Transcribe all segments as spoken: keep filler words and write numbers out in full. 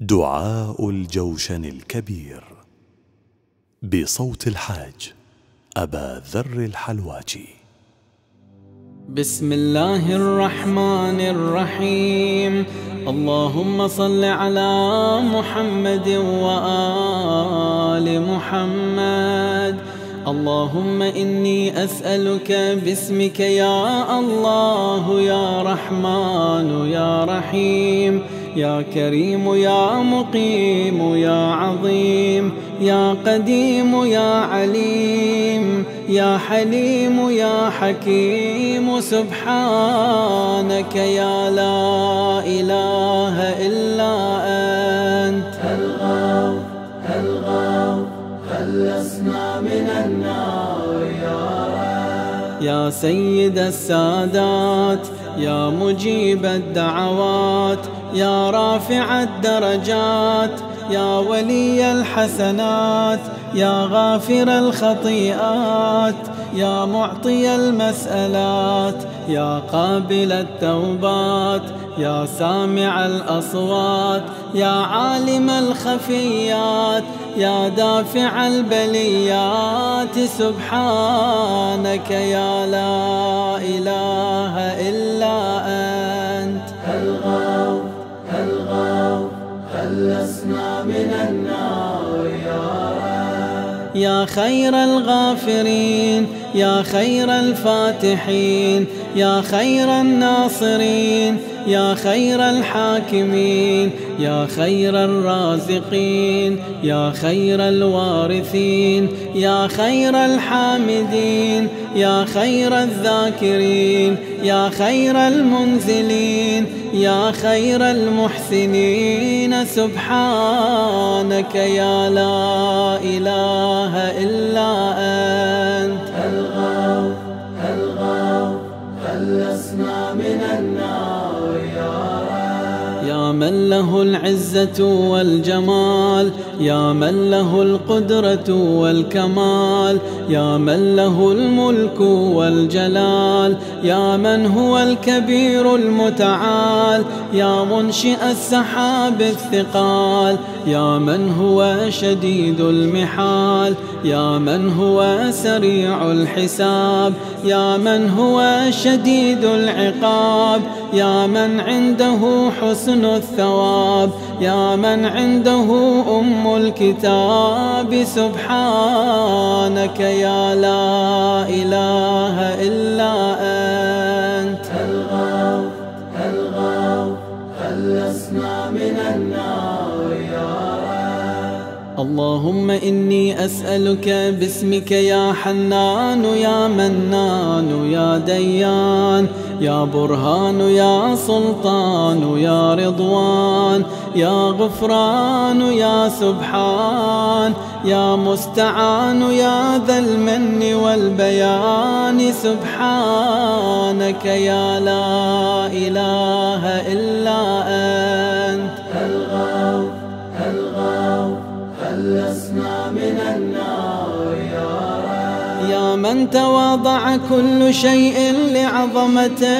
دعاء الجوشن الكبير بصوت الحاج أبا ذر الحلواجي. بسم الله الرحمن الرحيم. اللهم صل على محمد وآل محمد. اللهم إني أسألك باسمك يا الله يا رحمن يا رحيم يا كريم يا مقيم يا عظيم يا قديم يا عليم يا حليم يا حكيم. سبحانك يا لا إله إلا أنت. الغوث الغوث خلصنا من النار يا رب. يا سيد السادات يا مجيب الدعوات يا رافع الدرجات يا ولي الحسنات يا غافر الخطيئات يا معطي المسألات يا قابل التوبات يا سامع الأصوات يا عالم الخفيات يا دافع البليات. سبحانك يا لا إله إلا أنت. الغوث الغوث خلصنا من النار يا رب. يا خير الغافرين يا خير الفاتحين يا خير الناصرين يا خير الحاكمين يا خير الرازقين يا خير الوارثين يا خير الحامدين يا خير الذاكرين يا خير المنزلين يا خير المحسنين. سبحانك يا لا إله إلا أنت. الغوث الغوث خلصنا من النار. يا من له العزة والجمال يا من له القدرة والكمال يا من له الملك والجلال يا من هو الكبير المتعال يا منشئ السحاب الثقال يا من هو شديد المحال يا من هو سريع الحساب يا من هو شديد العقاب يا من عنده حسن الثواب يا من عنده أم الكتاب. سبحانك يا لا إله إلا أنت. الغوث الغوث خلصنا من النار يا رب. اللهم إني أسألك باسمك يا حنان يا منان يا ديان يا برهان يا سلطان يا رضوان يا غفران يا سبحان يا مستعان يا ذا المن والبيان. سبحانك يا لا إله إلا أنت. الغوث الغوث خلصنا من النار يا رب. يا من تواضع كل شيء لعظمته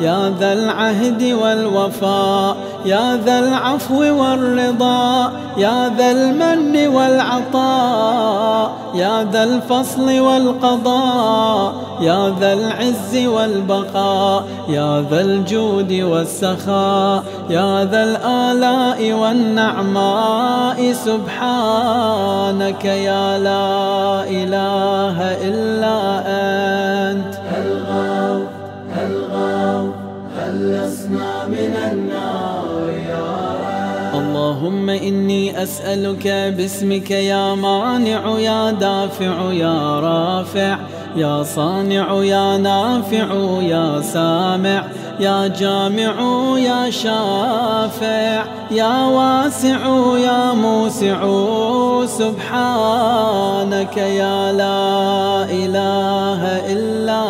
يا ذا العهد والوفاء يا ذا العفو والرضا يا ذا المن والعطاء يا ذا الفصل والقضاء يا ذا العز والبقاء يا ذا الجود والسخاء يا ذا الآلاء والنعماء سبحانك يا لا إله إلا أنت. الغوا الغوا خلصنا من النار يا اللهم إني أسألك باسمك يا مانع يا دافع يا رافع يا صانع يا نافع يا سامع يا جامع يا شافع يا واسع يا موسع سبحانك يا لا إله إلا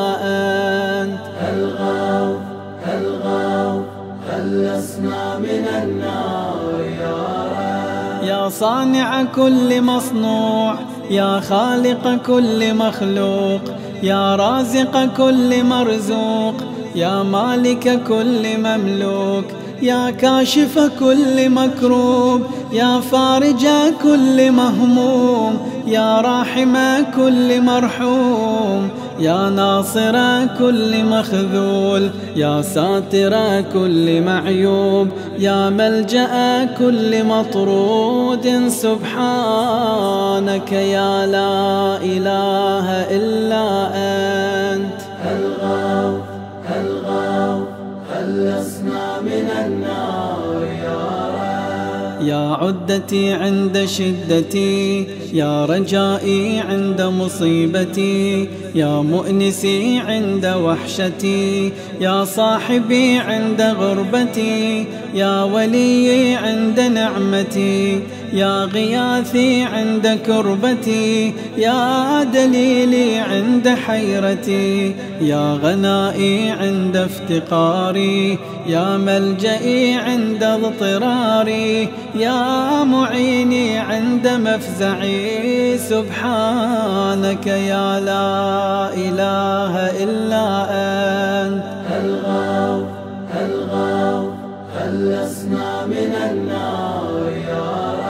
أنت. الغوا الغوا خلصنا من النار يا رب. يا صانع كل مصنوع يا خالق كل مخلوق يا رازق كل مرزوق يا مالك كل مملوك يا كاشف كل مكروب يا فارج كل مهموم يا راحم كل مرحوم يا ناصر كل مخذول يا ساتر كل معيوب يا ملجأ كل مطرود سبحانك يا لا إله إلا أنت. الغوا الغوا خلصنا من النار يا يا عدتي عند شدتي يا رجائي عند مصيبتي يا مؤنسي عند وحشتي يا صاحبي عند غربتي يا وليي عند نعمتي يا غياثي عند كربتي يا دليلي عند حيرتي يا غنائي عند افتقاري يا ملجئي عند اضطراري يا معيني عند مفزعي سبحانك يا لا إله إلا أنت. الغوا الغوا خلصنا من النار يا رب.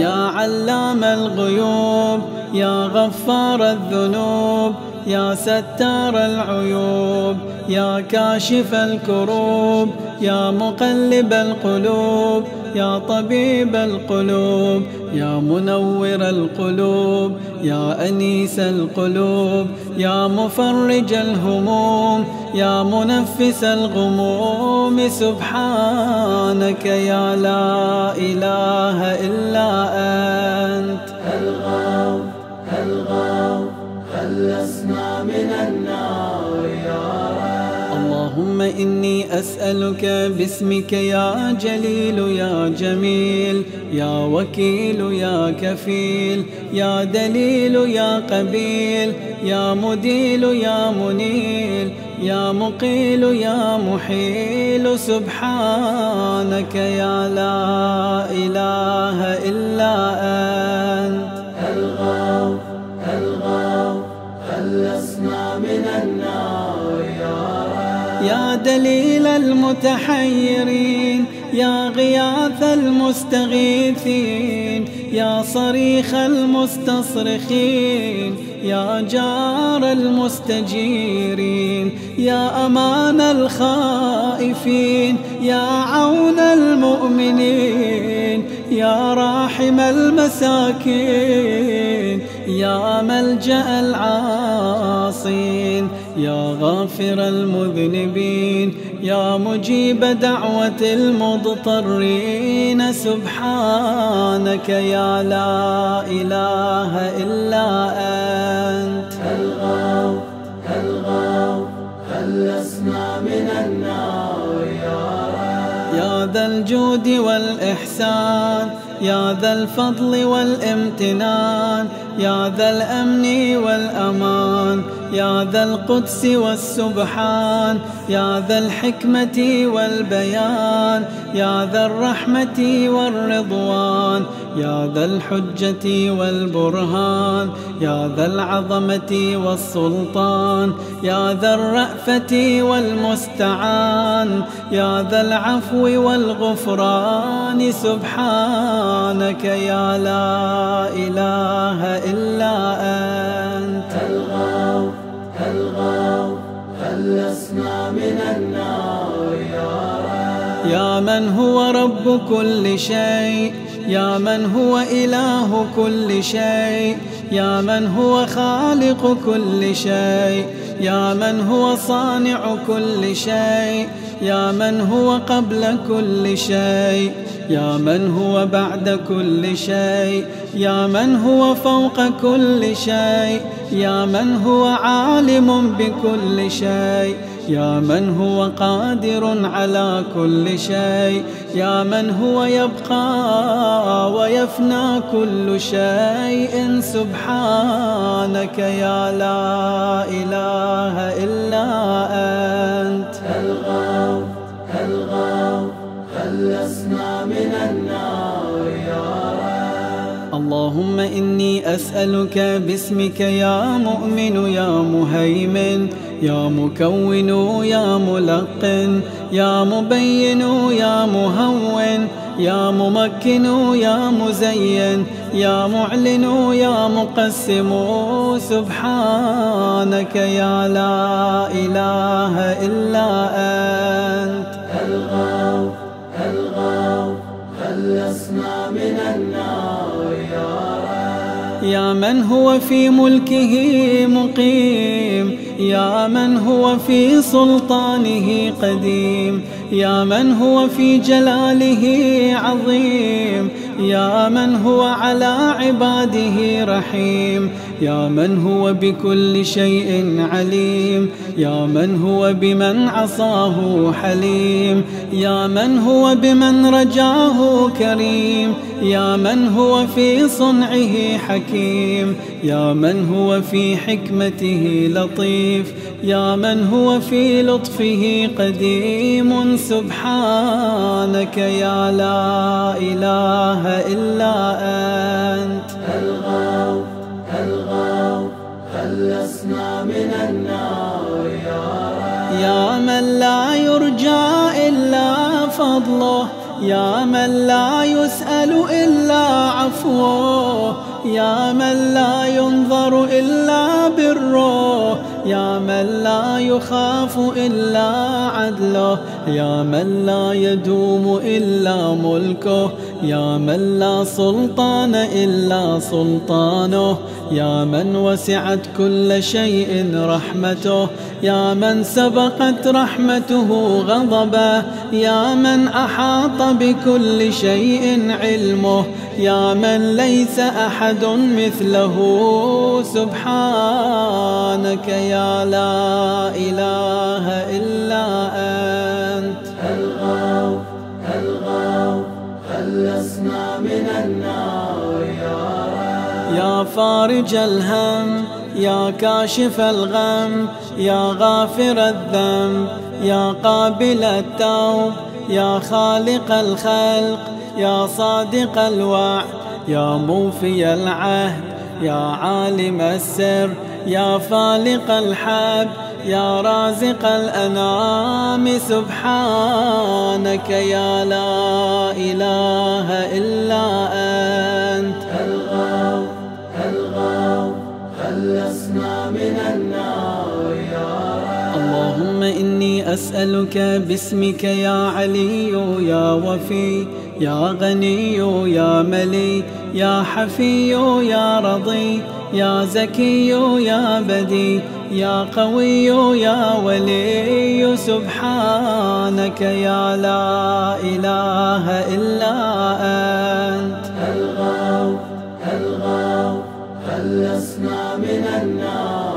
يا علام الغيوب يا غفار الذنوب يا ستار العيوب يا كاشف الكروب يا مقلب القلوب يا طبيب القلوب يا منور القلوب يا أنيس القلوب يا مفرج الهموم يا منفس الغموم سبحانك يا لا إله إلا أنت. الغوا الغوا خلصنا من النار يا رب. اللهم إني أسألك باسمك يا جليل يا جميل يا وكيل يا كفيل يا دليل يا قبيل يا مديل يا منيل يا مقيل يا محيل سبحانك يا لا إله إلا أنت. الغوا الغوا خلصنا من النار يا رب. يا دليل المتحيرين يا غياث المستغيثين يا صريخ المستصرخين يا جار المستجيرين يا أمان الخائفين يا عون المؤمنين يا راحم المساكين يا ملجأ العاصين يا غافر المذنبين يا مجيب دعوة المضطرين. سبحانك يا لا إله إلا أنت. هل غاو هل غاو خلصنا من النار يا رب. يا ذا الجود والإحسان يا ذا الفضل والامتنان يا ذا الأمن والأمان يا ذا القدس والسبحان يا ذا الحكمة والبيان يا ذا الرحمة والرضوان يا ذا الحجة والبرهان يا ذا العظمة والسلطان يا ذا الرأفة والمستعان يا ذا العفو والغفران. سبحانك يا لا إله إلا أنت. الغاو الغاو خلصنا من النار يا رب. يا من هو رب كل شيء يا من هو إله كل شيء يا من هو خالق كل شيء يا من هو صانع كل شيء يا من هو قبل كل شيء يا من هو بعد كل شيء يا من هو فوق كل شيء يا من هو عالم بكل شيء يا من هو قادر على كل شيء يا من هو يبقى ويفنى كل شيء. سبحانك يا لا إله إلا أنت. هل غاو هل غاو خلصنا من النار يا رب. اللهم إني أسألك باسمك يا مؤمن يا مهيمن يا مكون يا ملقن يا مبين يا مهون يا ممكن يا مزين يا معلن يا مقسم. سبحانك يا لا إله إلا أنت. هل غاو هل غاو خلصنا من النار يا رب. يا من هو في ملكه مقيم يا من هو في سلطانه قديم يا من هو في جلاله عظيم يا من هو على عباده رحيم يا من هو بكل شيء عليم يا من هو بمن عصاه حليم يا من هو بمن رجاه كريم يا من هو في صنعه حكيم يا من هو في حكمته لطيف يا من هو في لطفه قديم. سبحانك يا لا إله إلا أنت. هل غاو هل غاو خلصنا من النار يا رب. يا من لا يرجى إلا فضله يا من لا يسأل إلا عفوه يا من لا ينظر إلا بره يا من لا يخاف إلا عدله يا من لا يدوم إلا ملكه يا من لا سلطان إلا سلطانه يا من وسعت كل شيء رحمته يا من سبقت رحمته غضبه يا من أحاط بكل شيء علمه يا من ليس أحد مثله. سبحانك يا لا إله إلا أنت. هل غاو هل غاو خلصنا من النار يا رب. يا فارج الهم يا كاشف الغم يا غافر الذنب يا قابل التوب يا خالق الخلق يا صادق الوعد يا موفي العهد يا عالم السر يا فالق الحب يا رازق الأنام. سبحانك يا لا إله إلا أنت. هل غاو هل غاو خلصنا من النار يا رب. اللهم إني أسألك باسمك يا علي يا وفي يا غني يا ملي يا حفي يا رضي يا زكي يا بدي يا قوي يا ولي سبحانك يا لا إله إلا أنت. الغوا الغوا خلصنا من النار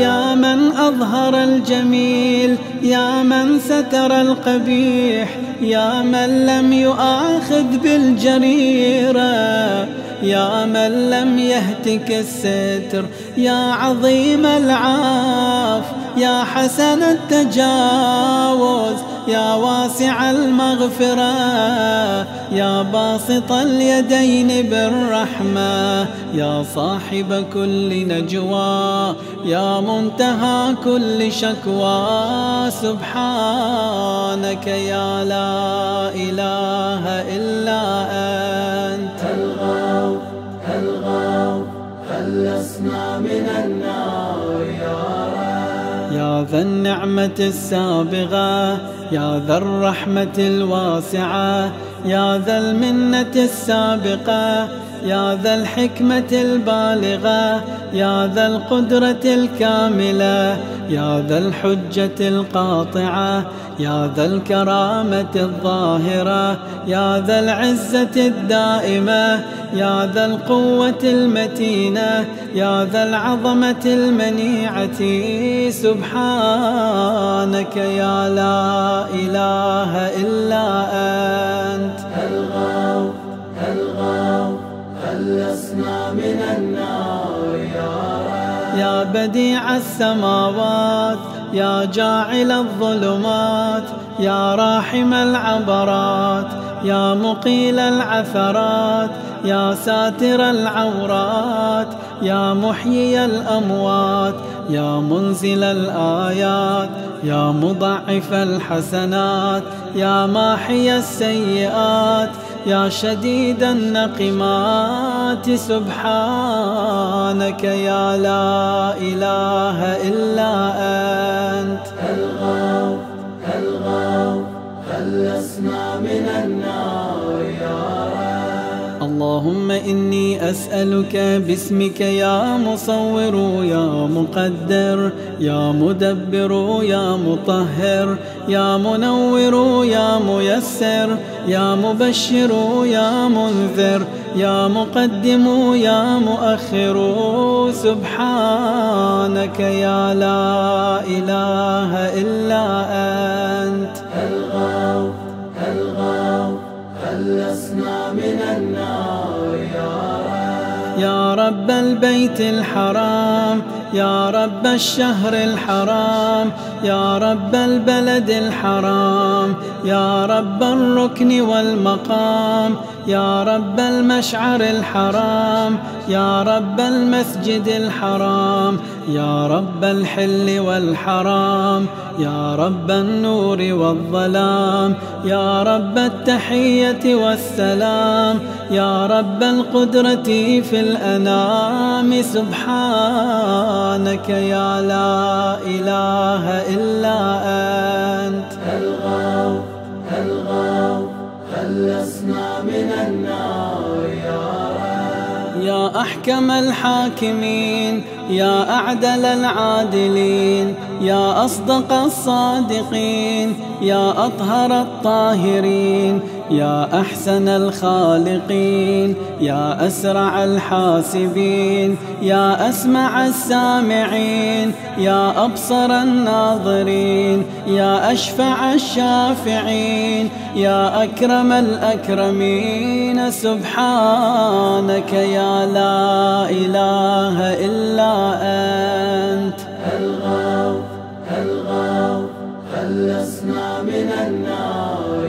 يا من أظهر الجميل يا من ستر القبيح يا من لم يؤاخذ بالجريرة يا من لم يهتك الستر يا عظيم العاف يا حسن التجاوز يا واسع المغفرة يا باسط اليدين بالرحمة يا صاحب كل نجوى يا منتهى كل شكوى سبحانك يا لا إله إلا أنت. الغوا الغوا خلصنا من النار يا يا ذا النعمة السابغة يا ذا الرحمة الواسعة يا ذا المنة السابقة يا ذا الحكمة البالغة يا ذا القدرة الكاملة يا ذا الحجة القاطعة يا ذا الكرامة الظاهرة يا ذا العزة الدائمة يا ذا القوة المتينة يا ذا العظمة المنيعة سبحانك يا لا إله إلا أنت. الغوا الغوا خلصنا من النار يا, يا بديع السماوات يا جاعل الظلمات يا راحم العبرات يا مقيل العثرات يا ساتر العورات يا محيي الأموات يا منزل الآيات يا مضاعف الحسنات يا ماحي السيئات يا شديد النقمات سبحانك يا لا إله إلا أنت. الغوا الغوا خلصنا من النار يا اللهم إني أسألك باسمك يا مصور يا مقدر يا مدبر يا مطهر يا منور يا ميسر يا مبشر يا منذر يا مقدم يا مؤخر سبحانك يا لا إله إلا أنت. الغوا الغوا خلصنا من النار يا, يا رب البيت الحرام يا رب الشهر الحرام يا رب البلد الحرام يا رب الركن والمقام يا رب المشعر الحرام يا رب المسجد الحرام يا رب الحل والحرام يا رب النور والظلام يا رب التحية والسلام يا رب القدرة في الأنام سبحانك يا لا إله إلا أنت. الغوا الغوا خلصنا من النار يا, يا أحكم الحاكمين يا أعدل العادلين يا أصدق الصادقين يا أطهر الطاهرين يا أحسن الخالقين يا أسرع الحاسبين يا أسمع السامعين يا أبصر الناظرين يا أشفع الشافعين يا أكرم الأكرمين سبحانك يا لا إله إلا أنت. الغوا الغوا خلصنا من النار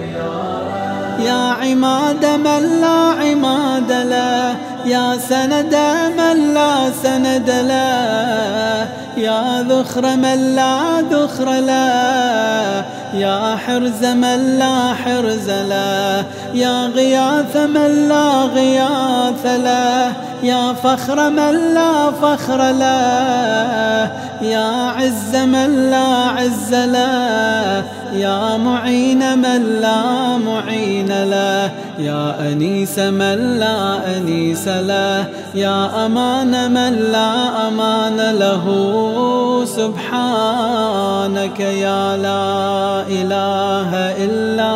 يا, يا عماد من لا عماد له يا سند من لا سند له يا ذخر من لا ذخر له يا حرز من لا حرز له يا غياث من لا غياث له يا فخر من لا فخر له يا عز من لا عز له يا معين من لا معين له، يا أنيس من لا أنيس له، يا أمان من لا أمان له. سبحانك يا لا إله إلا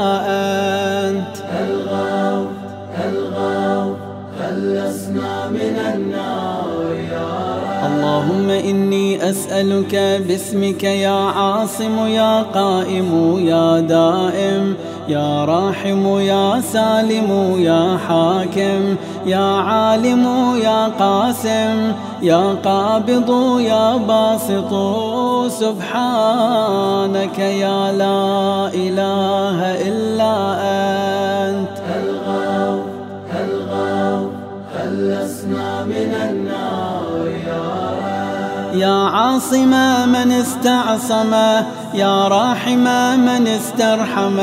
أنت. الغوث الغوث خلصنا من النار يا اللهم إني أسألك باسمك يا عاصم يا قائم يا دائم يا راحم يا سالم يا حاكم يا عالم يا قاسم يا قابض يا باسط. سبحانك يا لا إله إلا أنت. الغوث الغوث خلصنا من النار يا يا عاصم من استعصم يا راحم من استرحم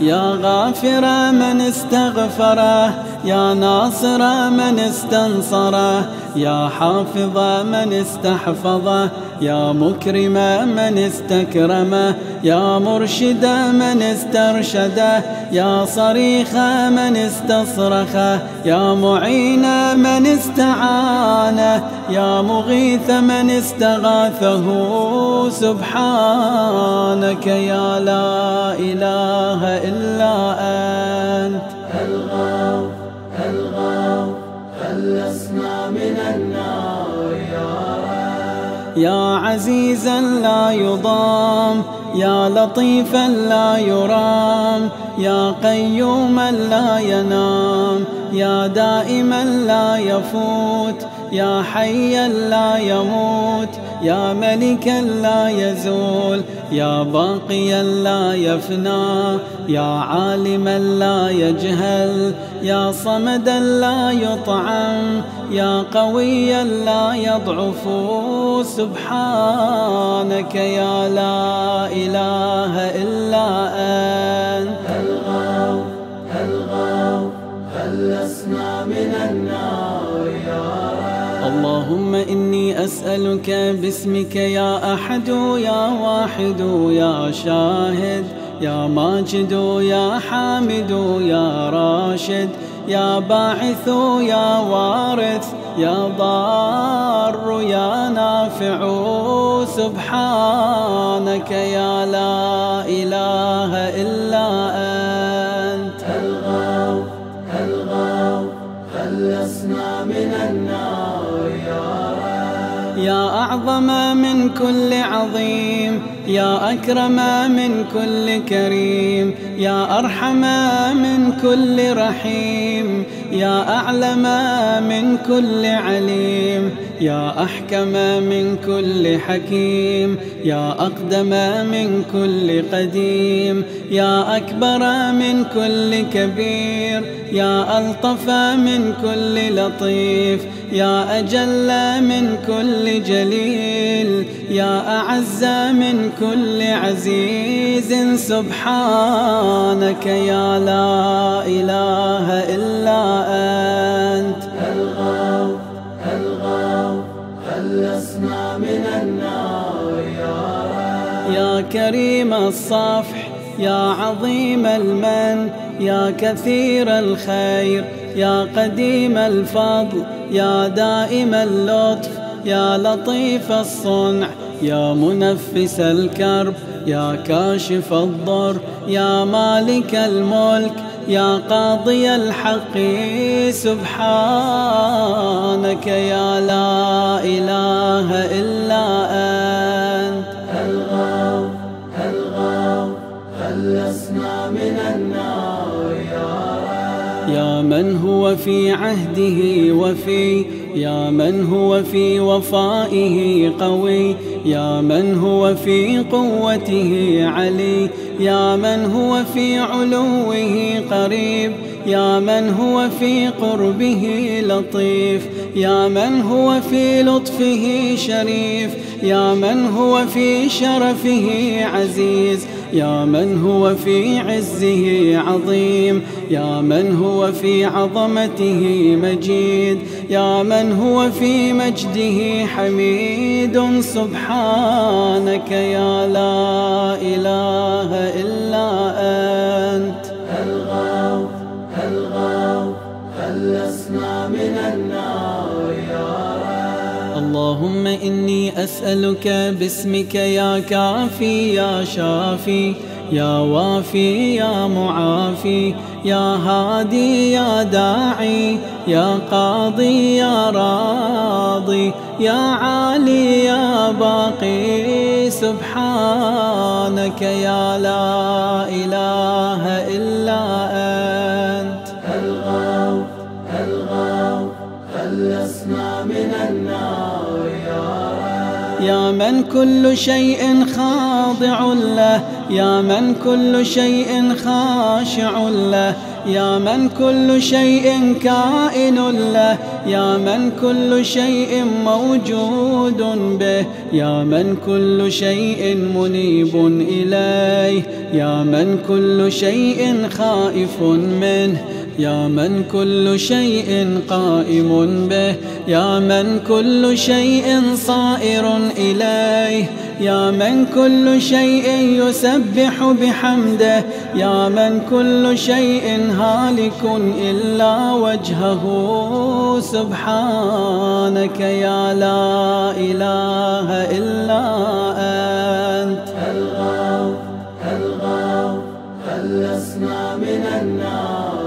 يا غافر من استغفر يا ناصر من استنصر يا حافظ من استحفظ يا مكرم من استكرم يا مرشد من استرشد يا صريخ من استصرخ يا معين من استعان يا مغيث من استغاثه. سبحانك يا لا إله إلا أنت. الغوث الغوث خلصنا من النار يا يا عزيزا لا يضام يا لطيفا لا يرام يا قيوما لا ينام يا دائما لا يفوت يا حيا لا يموت يا ملكا لا يزول يا باقيا لا يفنى يا عالما لا يجهل يا صمدا لا يطعم يا قويا لا يضعف. سبحانك يا لا إله إلا أنت. الغوث الغوث خلصنا من النار يا اللهم إني أسألك باسمك يا أحد يا واحد يا شاهد يا ماجد يا حامد يا راشد يا باعث يا وارث يا ضار يا نافع. سبحانك يا لا إله إلا أنت. الغوث الغوث خلصنا من النار يا أعظم من كل عظيم يا أكرم من كل كريم يا أرحم من كل رحيم يا أعلم من كل عليم يا أحكم من كل حكيم يا أقدم من كل قديم يا أكبر من كل كبير يا ألطف من كل لطيف يا أجل من كل جليل يا أعز من كل عزيز. سبحانك يا لا إله إلا أنت. الغوث الغوث خلصنا من النار يا يا كريم الصفح يا عظيم المن يا كثير الخير يا قديم الفضل يا دائم اللطف يا لطيف الصنع يا منفس الكرب يا كاشف الضر يا مالك الملك يا قاضي الحق. سبحانك يا لا إله إلا أنت. الغوث الغوث خلصنا من النار يا يا من هو في عهده وفي يا من هو في وفائه قوي يا من هو في قوته علي يا من هو في علوه قريب يا من هو في قربه لطيف يا من هو في لطفه شريف يا من هو في شرفه عزيز يا من هو في عزه عظيم، يا من هو في عظمته مجيد، يا من هو في مجده حميد. سبحانك يا لا إله إلا أنت. هل غاو هل غاو خلصنا من النار يا رب. اللهم إني أسألك باسمك يا كافي يا شافي يا وافي يا معافي يا هادي يا داعي يا قاضي يا راضي يا عالي يا باقي. سبحانك يا لا إله إلا أنت. هل غاو هل غاو خلصنا من النار يا من كل شيء خاضع له، يا من كل شيء خاشع له، يا من كل شيء كائن له، يا من كل شيء موجود به، يا من كل شيء منيب إليه، يا من كل شيء خائف منه، يا من كل شيء قائم به، يا من كل شيء صائر إليه، يا من كل شيء يسبح بحمده، يا من كل شيء هالك إلا وجهه. سبحانك يا لا إله إلا أنت. هل غاو هل غاو خلصنا من النار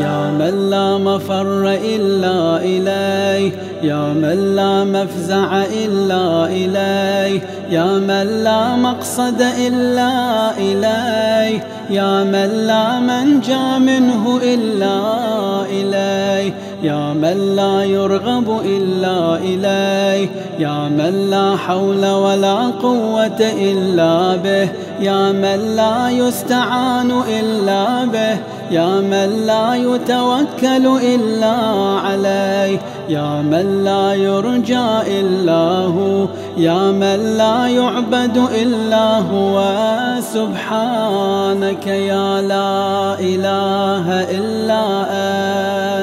يا من لا مفر إلا إليه، يا من لا مفزع إلا إليه، يا من لا مقصد إلا إليه، يا من لا منجى منه إلا إليه، يا من لا يرغب إلا إليه، يا من لا حول ولا قوة إلا به، يا من لا يستعان إلا به، يا من لا يتوكل إلا عليه، يا من لا يرجى إلا هو، يا من لا يعبد إلا هو. سبحانك يا لا إله إلا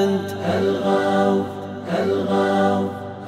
أنت. هل غاو هل غاو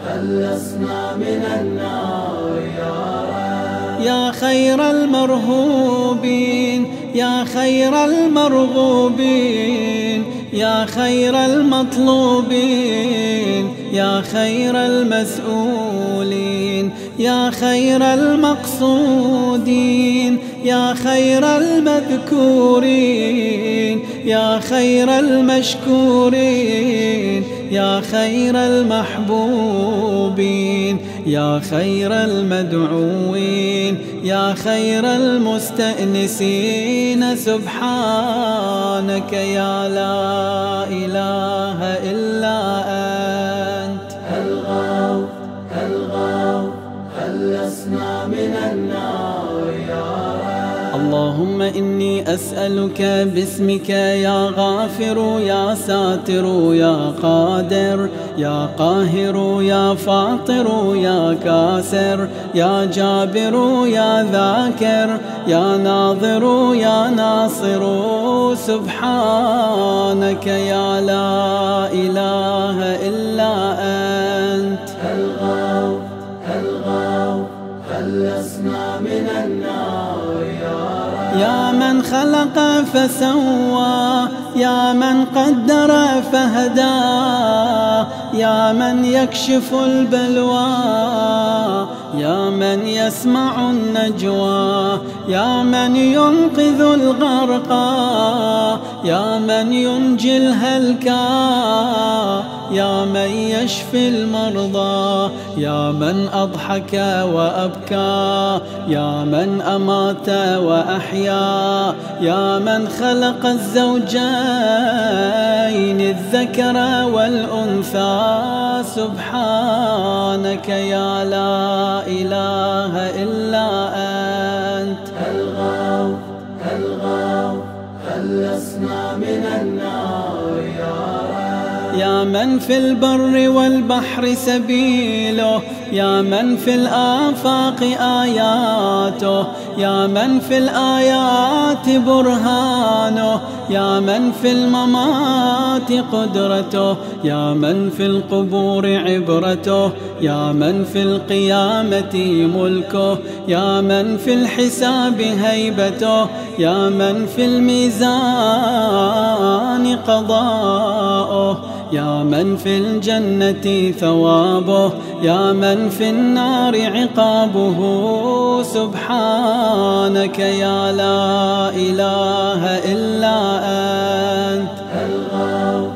خلصنا من النار يا رب. يا خير المرهوبين، يا خير المرغوبين، يا خير المطلوبين، يا خير المسؤولين، يا خير المقصودين، يا خير المذكورين، يا خير المشكورين، يا خير المحبوبين، يا خير المدعوين، يا خير المستأنسين. سبحانك يا لا إله إلا أنت. هل غاو هل غاو خلصنا من النار يا رب. اللهم إني أسألك باسمك يا غافر يا ساتر يا قادر يا قاهر يا فاطر يا كاسر يا جابر يا ذاكر يا ناظر يا ناصر. سبحانك يا لا إله إلا أنت. هل غاو هل غاو خلصنا من النار يا من خلق فسوى، يا من قدر فهدى، يا من يكشف البلوى، يا من يسمع النجوى، يا من ينقذ الغرقى، يا من ينجي الهلكى، يا من يشفي المرضى، يا من أضحك وأبكى، يا من أمات وأحيا، يا من خلق الزوجين الذكر والأنثى. سبحانك يا لا إله إلا أنت. هل غاو هل غاو خلصنا من النار يا رب. يا من في البر والبحر سبيله، يا من في الآفاق آياته، يا من في الآيات برهانه، يا من في الممات قدرته، يا من في القبور عبرته، يا من في القيامة ملكه، يا من في الحساب هيبته، يا من في الميزان قضاؤه، يا من في الجنة ثوابه، يا من في النار عقابه. سبحانك يا لا إله إلا أنت. الغوا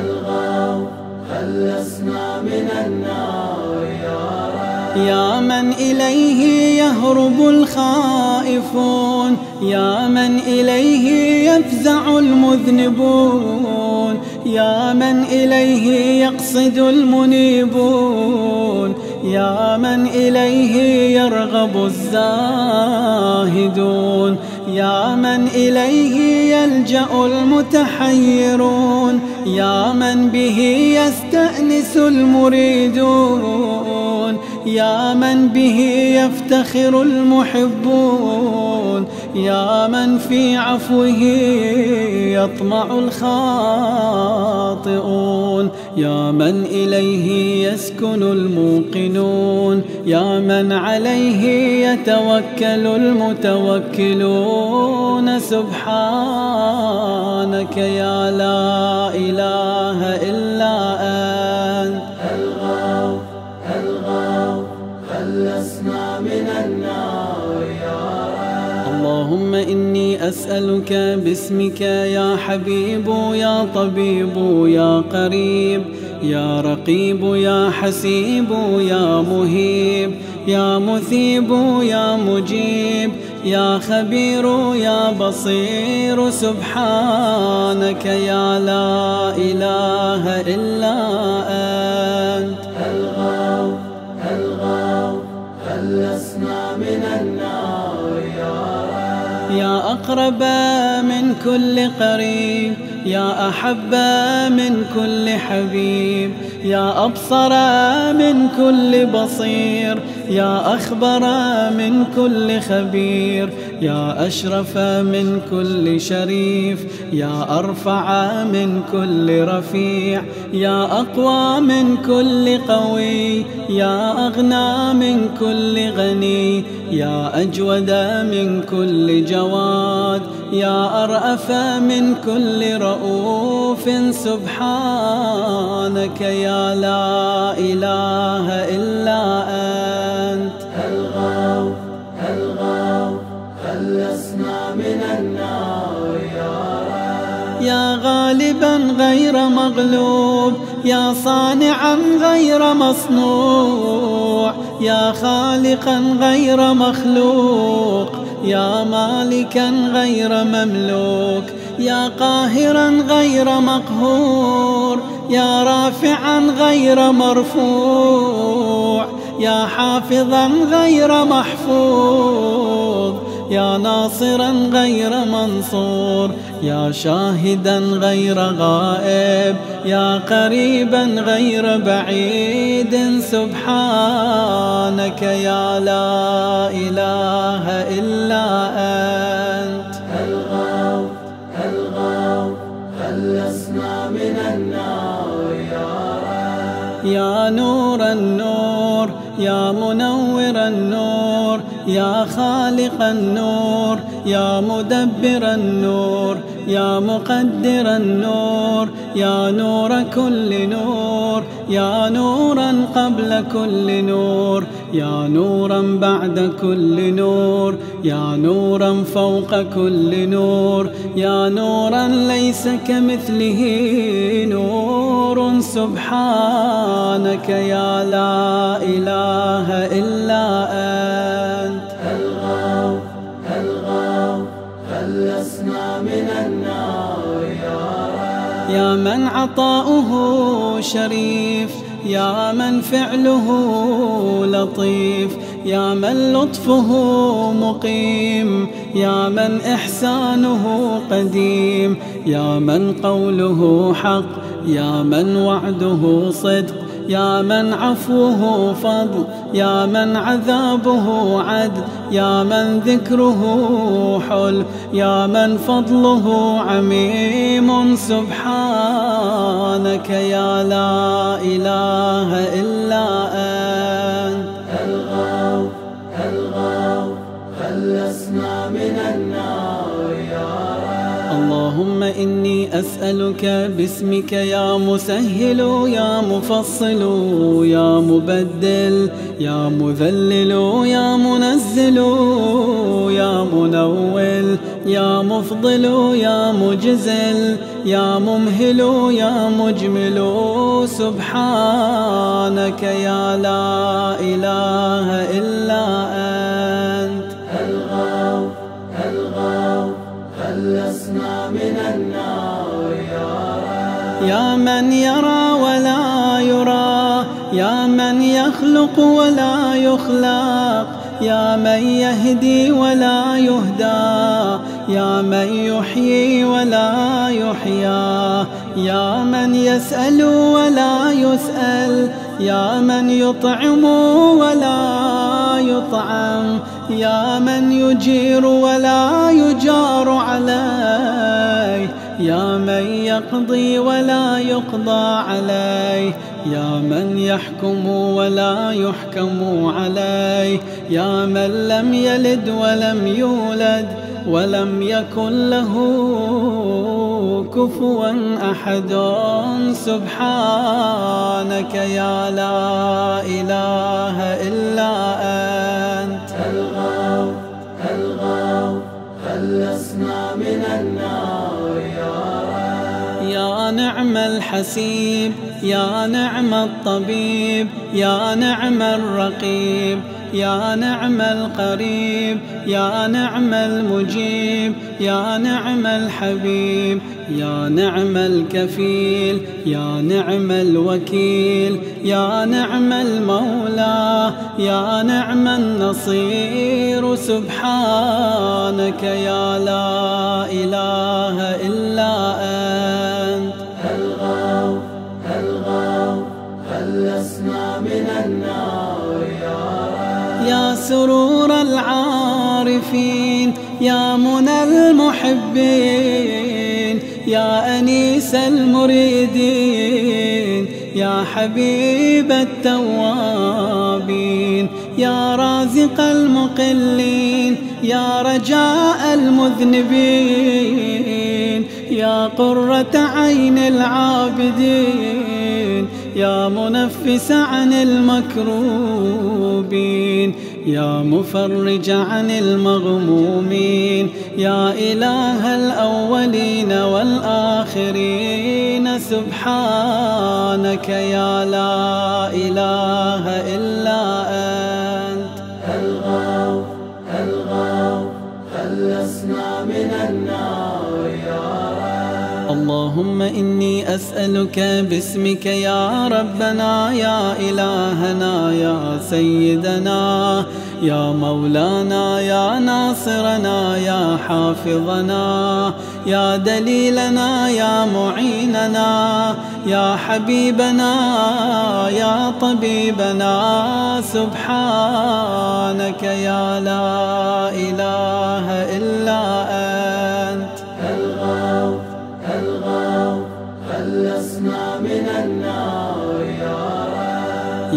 الغوا خلصنا من النار يا رب. يا من إليه يهرب الخائفون، يا من إليه يفزع المذنبون، يا من إليه يقصد المنيبون، يا من إليه يرغب الزاهدون، يا من إليه يلجأ المتحيرون، يا من به يستأنس المريدون، يا من به يفتخر المحبون، يا من في عفوه يطمع الخاطئون، يا من إليه يسكن الموقنون، يا من عليه يتوكل المتوكلون. سبحانك يا لا إله إلا أنت. الغوا الغوا خلصنا من النار يا رب. اللهم إني أسألك باسمك يا حبيب يا طبيب يا قريب يا رقيب يا حسيب يا مهيب يا مثيب يا مجيب يا خبير يا بصير. سبحانك يا لا إله إلا أنت. الغوا الغوا خلصنا من النار يا رب. يا أقرب من كل قريب، يا أحب من كل حبيب، يا أبصر من كل بصير، يا أخبر من كل خبير، يا أشرف من كل شريف، يا أرفع من كل رفيع، يا أقوى من كل قوي، يا أغنى من كل غني، يا أجود من كل جواد، يا أرأف من كل رؤوف. سبحانك يا لا إله إلا أنت. الغوا الغوا خلصنا من النار يا رب. يا غالبا غير مغلوب، يا صانعا غير مصنوع، يا خالقا غير مخلوق، يا مالكا غير مملوك، يا قاهرا غير مقهور، يا رافعا غير مرفوع، يا حافظا غير محفوظ، يا ناصرا غير منصور، يا شاهدا غير غائب، يا قريبا غير بعيد. سبحانك يا لا إله إلا أنت. الغوا الغوا خلصنا من النار يا رب. يا نور النور، يا منور النور، يا خالق النور، يا مدبر النور، يا مقدر النور، يا نور كل نور، يا نورا قبل كل نور، يا نورا بعد كل نور، يا نورا فوق كل نور، يا نورا ليس كمثله نور. سبحانك يا لا إله إلا أنت. الغوا الغوا خلصنا من النار يا رب. يا من عطاؤه شريف، يا من فعله لطيف، يا من لطفه مقيم، يا من إحسانه قديم، يا من قوله حق، يا من وعده صدق، يا من عفوه فضل، يا من عذابه عدل، يا من ذكره حلم، يا من فضله عميم. سبحانك يا لا إله إلا أنت. الغوث الغوث خلصنا من النار يا اللهم إني أسألك باسمك يا مسهل يا مفصل يا مبدل يا مذلل يا منزل يا منول يا مفضل يا مجزل يا ممهل يا مجمل. سبحانك يا لا إله إلا أنت. الغوث الغوث خلصنا من النار يا, يا من يرى ولا يرى، يا من يخلق ولا يخلق، يا من يهدي ولا يهدى، يا من يحيي ولا يحيى، يا من يسأل ولا يسأل، يا من يطعم ولا يطعم، يا من يجير ولا يجار عليه، يا من يقضي ولا يقضى عليه، يا من يحكم ولا يحكم عليه، يا من لم يلد ولم يولد ولم يكن له كفوا أحد. سبحانك يا لا إله إلا أنت. الغوث الغوث خلصنا من النار يا, يا نعم الحسيب، يا نعم الطبيب، يا نعم الرقيب، يا نعم القريب، يا نعم المجيب، يا نعم الحبيب، يا نعم الكفيل، يا نعم الوكيل، يا نعم المولى، يا نعم النصير. سبحانك يا لا إله إلا أنت. الغوث الغوث خلصنا من النار يا يا سرور العارفين، يا منى المحبين، يا أنيس المريدين، يا حبيب التوابين، يا رازق المقلين، يا رجاء المذنبين، يا قرة عين العابدين، يا منفس عن المكروبين، يا مفرج عن المغمومين، يا إله الأولين والآخرين. سبحانك يا لا إله إلا أنت. الغوث الغوث خلصنا من النار يا اللهم إني أسألك باسمك يا ربنا يا إلهنا يا سيدنا يا مولانا يا ناصرنا يا حافظنا يا دليلنا يا معيننا يا حبيبنا يا طبيبنا. سبحانك يا لا إله إلا أنت. الغوث الغوث خلصنا من النار يا,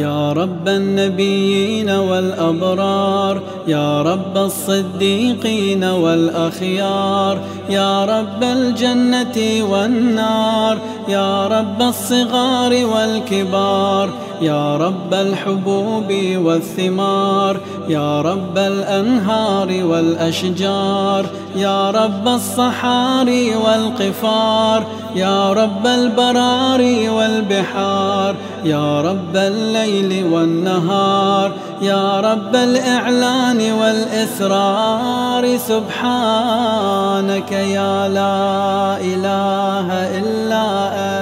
يا رب النبيين والأبرار، يا رب الصديقين والأخيار، يا رب الجنة والنار، يا رب الصغار والكبار، يا رب الحبوب والثمار، يا رب الأنهار والأشجار، يا رب الصحاري والقفار، يا رب البرار والبحار، يا رب الليل والنهار، يا رب الإعلان والإسرار. سبحانك يا لا إله إلا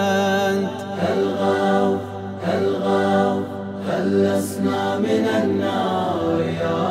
أنت. الغوث الغوث خلصنا من النار يا,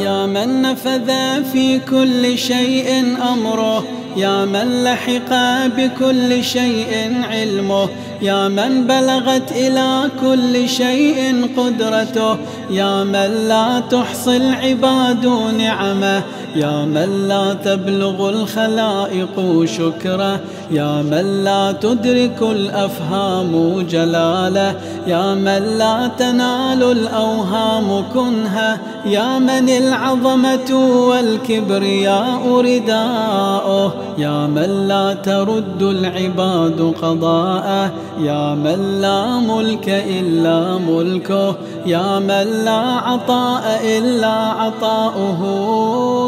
يا من نفذ في كل شيء أمره، يا من لحق بكل شيء علمه، يا من بلغت إلى كل شيء قدرته، يا من لا تحصي العباد نعمه، يا من لا تبلغ الخلائق شكره، يا من لا تدرك الأفهام جلاله، يا من لا تنال الأوهام كنهه، يا من العظمة والكبرياء رداؤه، يا من لا ترد العباد قضاءه، يا من لا ملك إلا ملكه، يا من لا عطاء إلا عطاؤه.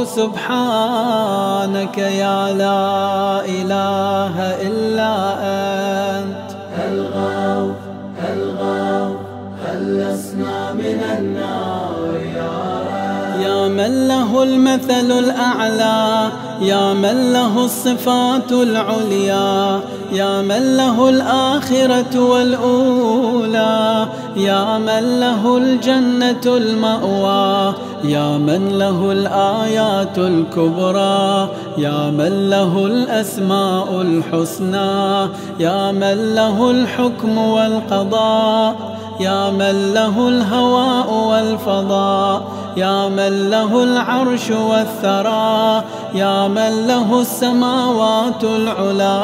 سبحانك يا لا إله إلا أنت. الغوا الغوا خلصنا من النار يا رب. يا من له المثل الأعلى، يا من له الصفات العليا، يا من له الآخرة والأولى، يا من له الجنة المأوى، يا من له الآيات الكبرى، يا من له الأسماء الحسنى، يا من له الحكم والقضاء، يا من له الهواء والفضاء، يا من له العرش والثرى، يا من له السماوات العلا.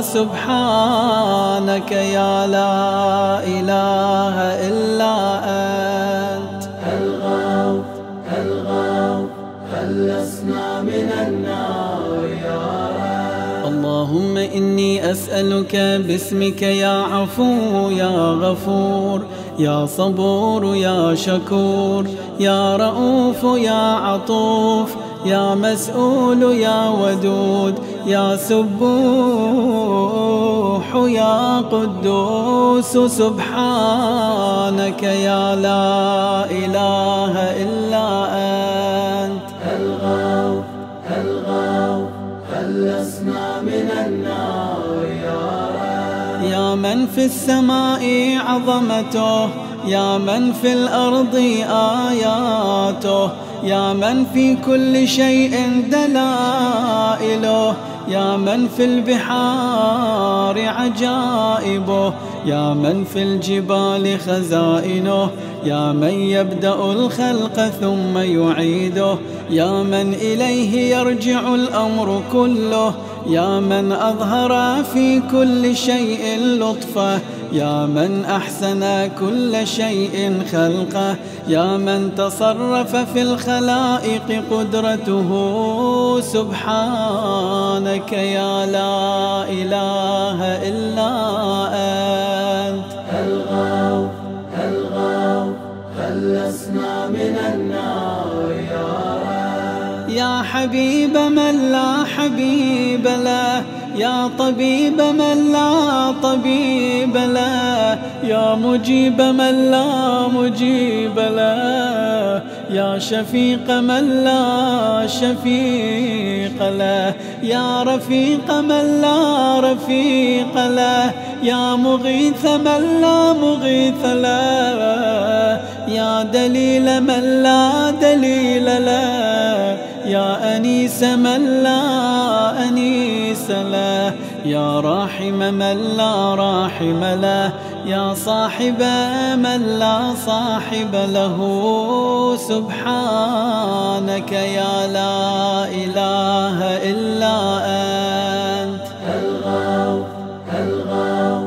سبحانك يا لا إله إلا أنت. الغوا الغوا خلصنا من النار يا رب. اللهم إني أسألك باسمك يا عفو يا غفور يا صبور يا شكور يا رؤوف يا عطوف يا مسؤول يا ودود يا سبوح يا قدوس. سبحانك يا لا إله إلا أنت. الغوا الغوا خلصنا من النار يا رب. يا من في السماء عظمته، يا من في الأرض آياته، يا من في كل شيء دلائله، يا من في البحار عجائبه، يا من في الجبال خزائنه، يا من يبدأ الخلق ثم يعيده، يا من إليه يرجع الأمر كله، يا من أظهر في كل شيء لطفه، يا من أحسن كل شيء خلقه، يا من تصرف في الخلائق قدرته. سبحانك يا لا إله إلا أنت. الغوا الغوا خلصنا من النار يا رب. يا حبيب من لا حبيب له، يا طبيب من لا طبيب له، يا مجيب من لا مجيب له، يا شفيق من لا شفيق له، يا رفيق من لا رفيق له، يا مغيث من لا مغيث له، يا دليل من لا دليل له، يا أنيس من لا أنيس له، يا راحم من لا راحم له، يا صاحب من لا صاحب له. سبحانك يا لا إله إلا أنت. الغوا الغوا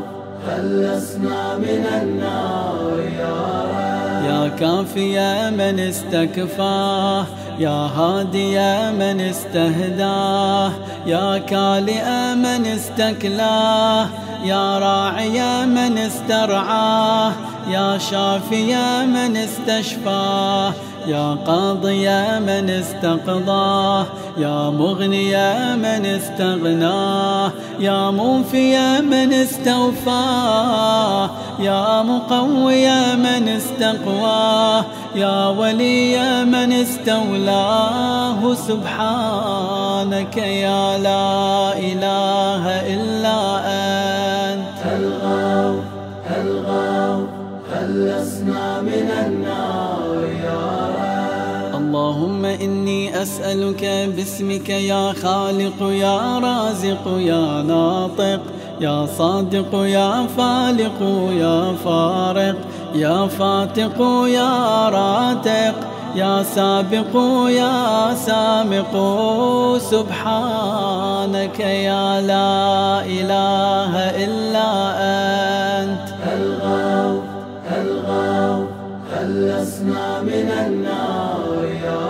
خلصنا من النار يا رب. يا كافي من استكفاه، يا هادي من استهداه، يا كالئ من استكلاه، يا راعي من استرعاه، يا شافي من استشفاه، يا قاضي من استقضاه، يا مغني من استغناه، يا منفي من استوفاه، يا مقوي من استقواه، يا ولي من استولاه. سبحانك يا لا إله إلا أنت. الغوا الغوا خلصنا من النار يا رب. اللهم إني أسألك باسمك يا خالق يا رازق يا ناطق يا صادق يا فالق يا فارق يا فاتق يا راتق يا سابق يا سامق. سبحانك يا لا إله إلا أنت الغوث الغوث خلصنا من النار يا رب.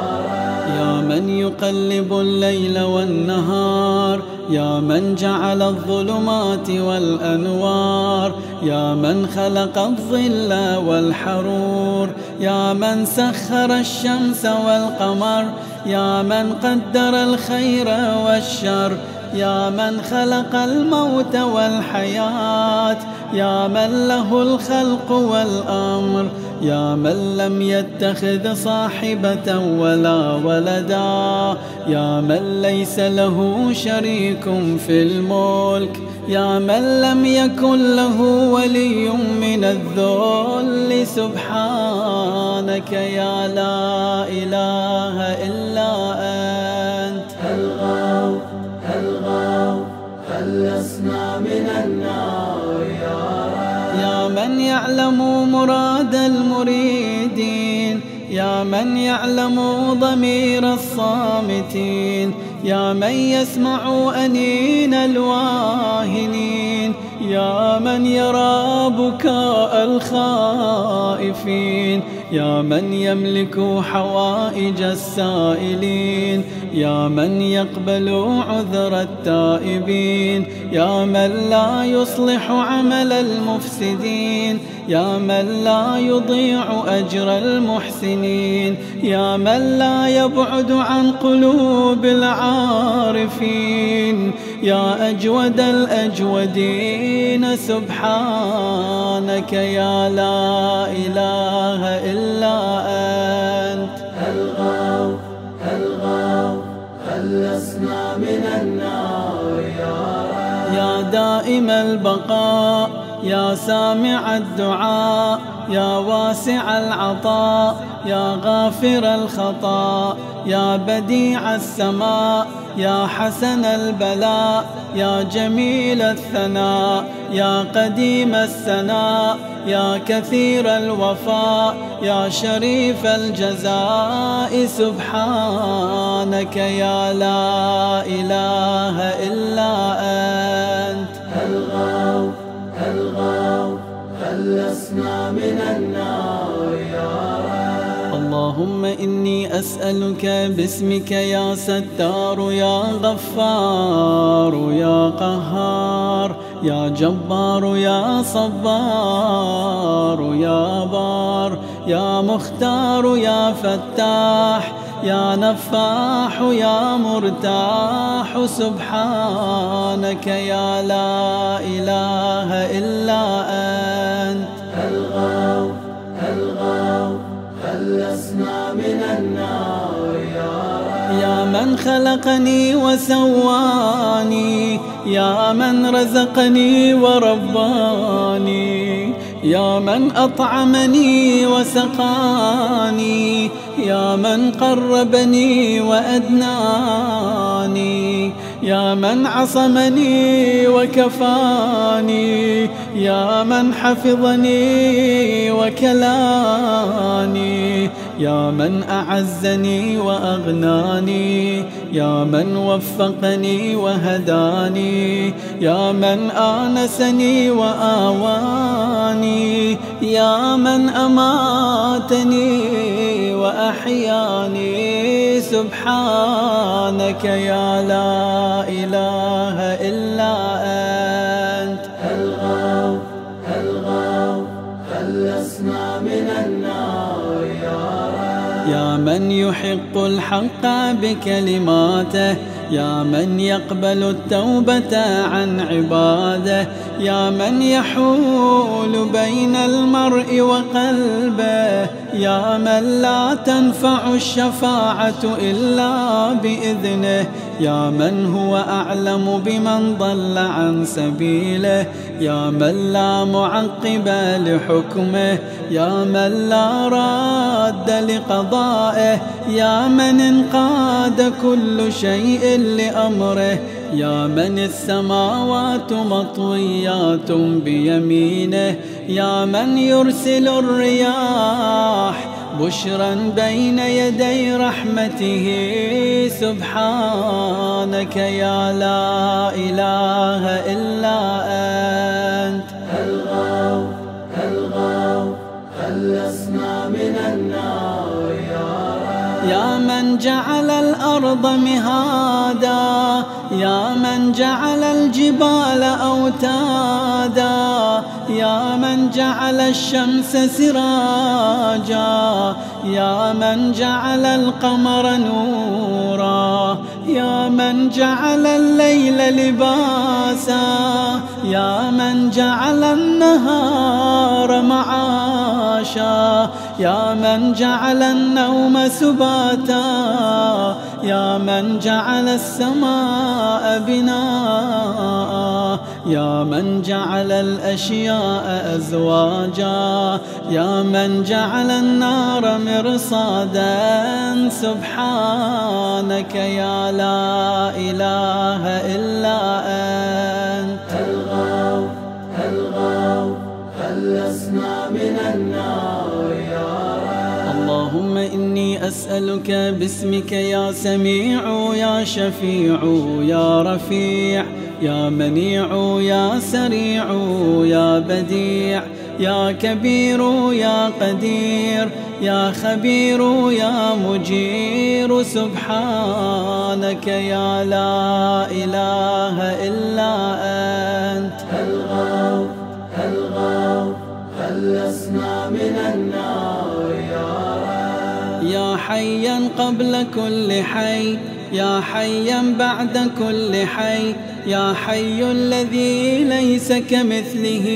يا من يقلب الليل والنهار، يا من جعل الظلمات والأنوار، يا من خلق الظل والحرور، يا من سخر الشمس والقمر، يا من قدر الخير والشر، يا من خلق الموت والحياة، يا من له الخلق والأمر، يا من لم يتخذ صاحبة ولا ولدا، يا من ليس له شريك في الملك، يا من لم يكن له ولي من الذل. سبحانك يا لا إله إلا أنت الغوث الغوث خلصنا من النار يا رب. يا من يعلم مراد المريدين، يا من يعلم ضمير الصامتين، يا من يسمع أنين الواهنين، يا من يرى بكاء الخائفين، يا من يملك حوائج السائلين، يا من يقبل عذر التائبين، يا من لا يصلح عمل المفسدين، يا من لا يضيع أجر المحسنين، يا من لا يبعد عن قلوب العارفين، يا أجود الأجودين. سبحانك يا لا إله إلا أنت الغوث الغوث خلصنا من النار يا رب. يا دائم البقاء، يا سامع الدعاء، يا واسع العطاء، يا غافر الخطأ، يا بديع السماء، يا حسن البلاء، يا جميل الثناء، يا قديم السناء، يا كثير الوفاء، يا شريف الجزاء. سبحانك يا لا إله إلا أنت الغوث الغوث خلصنا من النار يا رب. اللهم إني أسألك باسمك يا ستار يا غفار يا قهار يا جبار يا صبار يا بار يا مختار يا فتاح يا نفاح يا مرتاح. سبحانك يا لا إله إلا أنت الغوث الغوث خلصنا من النار يا رب. يا من خلقني وسواني، يا من رزقني ورباني، يا من أطعمني وسقاني، يا من قربني وأدناني، يا من عصمني وكفاني، يا من حفظني وكلاني، يا من أعزني وأغناني، يا من وفقني وهداني، يا من آنسني وآواني، يا من أماتني وأحياني. سبحانك يا لا إله إلا أنت الغوث الغوث خلصنا من النار يا رب. يا من يحق الحق بكلماته، يا من يقبل التوبة عن عباده، يا من يحول بين المرء وقلبه، يا من لا تنفع الشفاعة إلا بإذنه، يا من هو أعلم بمن ضل عن سبيله، يا من لا معقب لحكمه، يا من لا راد لقضائه، يا من انقاد كل شيء لأمره، يا من السماوات مطويات بيمينه، يا من يرسل الرياح بشرا بين يدي رحمته. سبحانك يا لا إله إلا أنت. الغوا الغوا خلصنا من النار يا رب. يا من جعل الأرض مهادا، يا من جعل الجبال أوتادا، يا من جعل الشمس سراجا، يا من جعل القمر نورا، يا من جعل الليل لباسا، يا من جعل النهار معاشا، يا من جعل النوم سباتا، يا من جعل السماء بناء، يا من جعل الأشياء أزواجا، يا من جعل النار مرصادا. سبحانك يا لا إله إلا أنت. الغوا الغوا خلصنا من النار يا رب. اللهم إني أسألك باسمك يا سميع يا شفيع يا رفيع يا منيع يا سريع يا بديع يا كبير يا قدير يا خبير يا مجير. سبحانك يا لا إله إلا أنت. الغوا الغوا خلصنا من النار يا رب. يا حيا قبل كل حي، يا حيا بعد كل حي، يا حي الذي ليس كمثله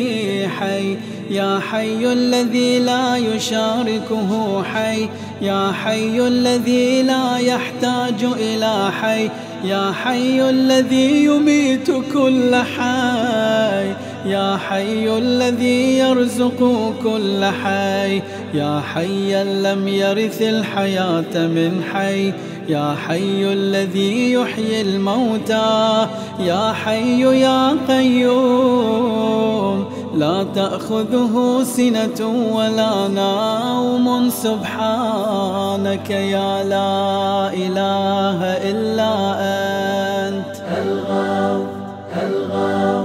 حي، يا حي الذي لا يشاركه حي، يا حي الذي لا يحتاج إلى حي، يا حي الذي يميت كل حي، يا حي الذي يرزق كل حي، يا حيا لم يرث الحياة من حي، يا حي الذي يحيي الموتى، يا حي يا قيوم لا تأخذه سنة ولا نوم. سبحانك يا لا إله إلا أنت. الغوا الغوا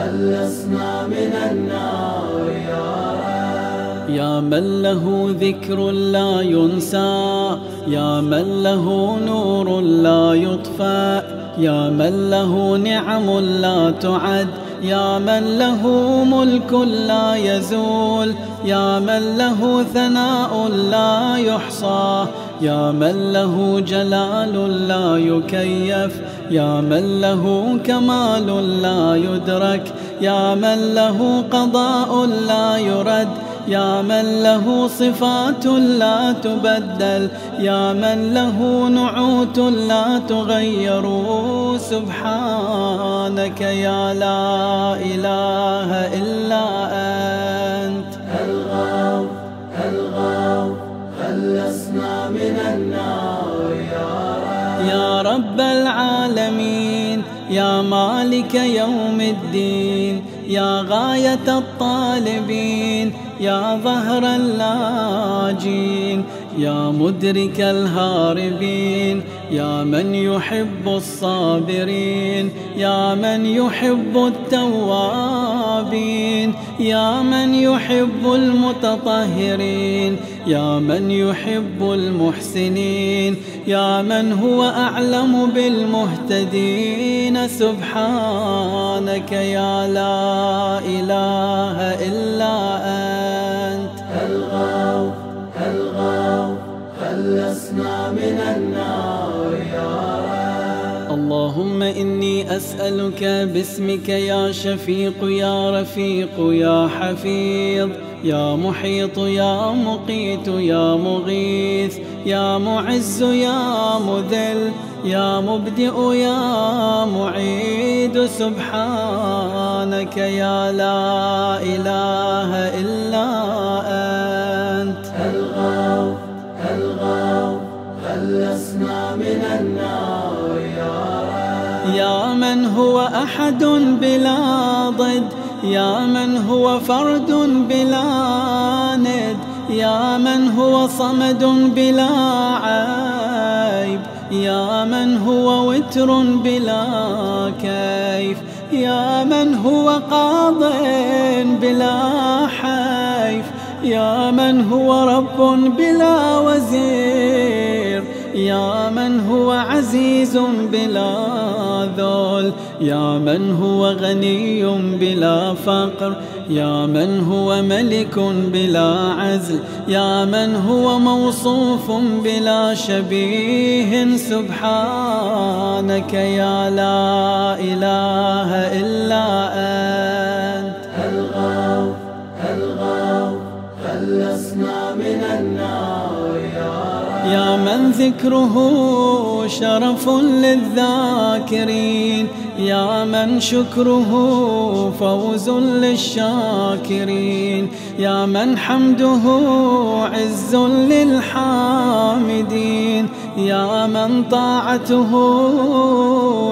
خلصنا من النار يا رب. يا من له ذكر لا ينسى، يا من له نور لا يطفأ، يا من له نعم لا تعد، يا من له ملك لا يزول، يا من له ثناء لا يحصى، يا من له جلال لا يكيف، يا من له كمال لا يدرك، يا من له قضاء لا يرد، يا من له صفات لا تبدل، يا من له نعوت لا تغير. سبحانك يا لا إله إلا أنت. الغوا الغوا خلصنا من النار يا رب. يا رب العالمين، يا مالك يوم الدين، يا غاية الطالبين، يا ظهر اللاجين، يا مدرك الهاربين، يا من يحب الصابرين، يا من يحب التوابين، يا من يحب المتطهرين، يا من يحب المحسنين، يا من هو أعلم بالمهتدين. سبحانك يا لا إله إلا أنت. الغوا الغوا خلصنا من النار يا رب. اللهم إني أسألك أسألك باسمك يا شفيق يا رفيق يا حفيظ يا محيط يا مقيت يا مغيث يا معز يا مذل يا مبدئ يا معيد. سبحانك يا لا إله إلا أنت. الغوا الغوا خلصنا من النار يا, يا من هو أحد بلا ضد يا من هو فرد بلا ند يا من هو صمد بلا عيب يا من هو وتر بلا كيف يا من هو قاض بلا حيف يا من هو رب بلا وزير يا من هو عزيز بلا ذل يا من هو غني بلا فقر يا من هو ملك بلا عزل يا من هو موصوف بلا شبيه. سبحانك يا لا إله إلا أنت. الغوا الغوا خلصنا من النار يا, يا من ذكره شرف للذاكرين يا من شكره فوز للشاكرين يا من حمده عز للحامدين يا من طاعته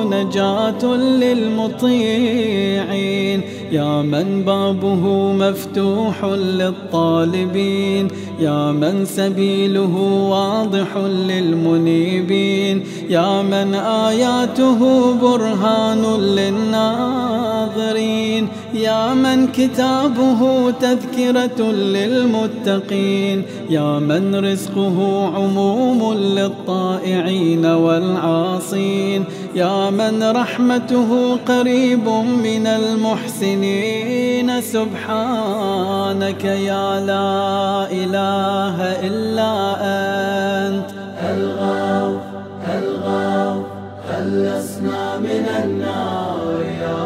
نجاة للمطيعين يا من بابه مفتوح للطالبين يا من سبيله واضح للمنيبين يا من آياته برهان للناظرين يا من كتابه تذكرة للمتقين يا من رزقه عموم للطائعين والعاصين يا من رحمته قريب من المحسنين. سبحانك يا لا إله إلا أنت. الغوا الغوا خلصنا من النار يا,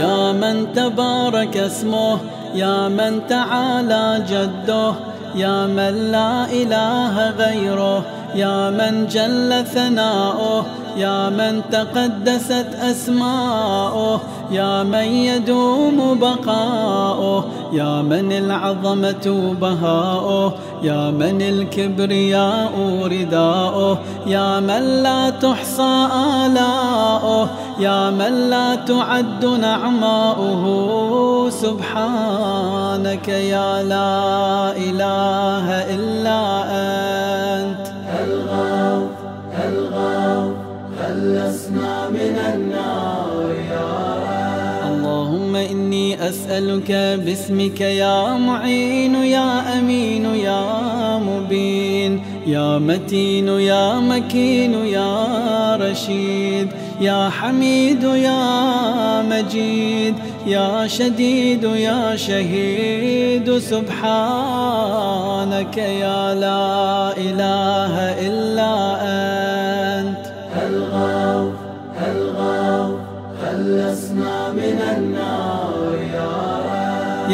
يا من تبارك اسمه يا من تعالى جده يا من لا إله غيره يا من جل ثناؤه يا من تقدست أسماؤه يا من يدوم بقاؤه يا من العظمة بهاؤه يا من الكبرياء رداؤه يا من لا تحصى آلاؤه يا من لا تعد نعماؤه. سبحانك يا لا إله إلا أنت. الغوا الغوا خلصنا من النار يا. اللهم إني أسألك باسمك يا معين يا أمين يا مبين يا متين يا مكين يا رشيد يا حميد يا مجيد يا شديد يا شهيد. سبحانك يا لا إله إلا أنت. الغوا الغوا خلصنا من النار يا,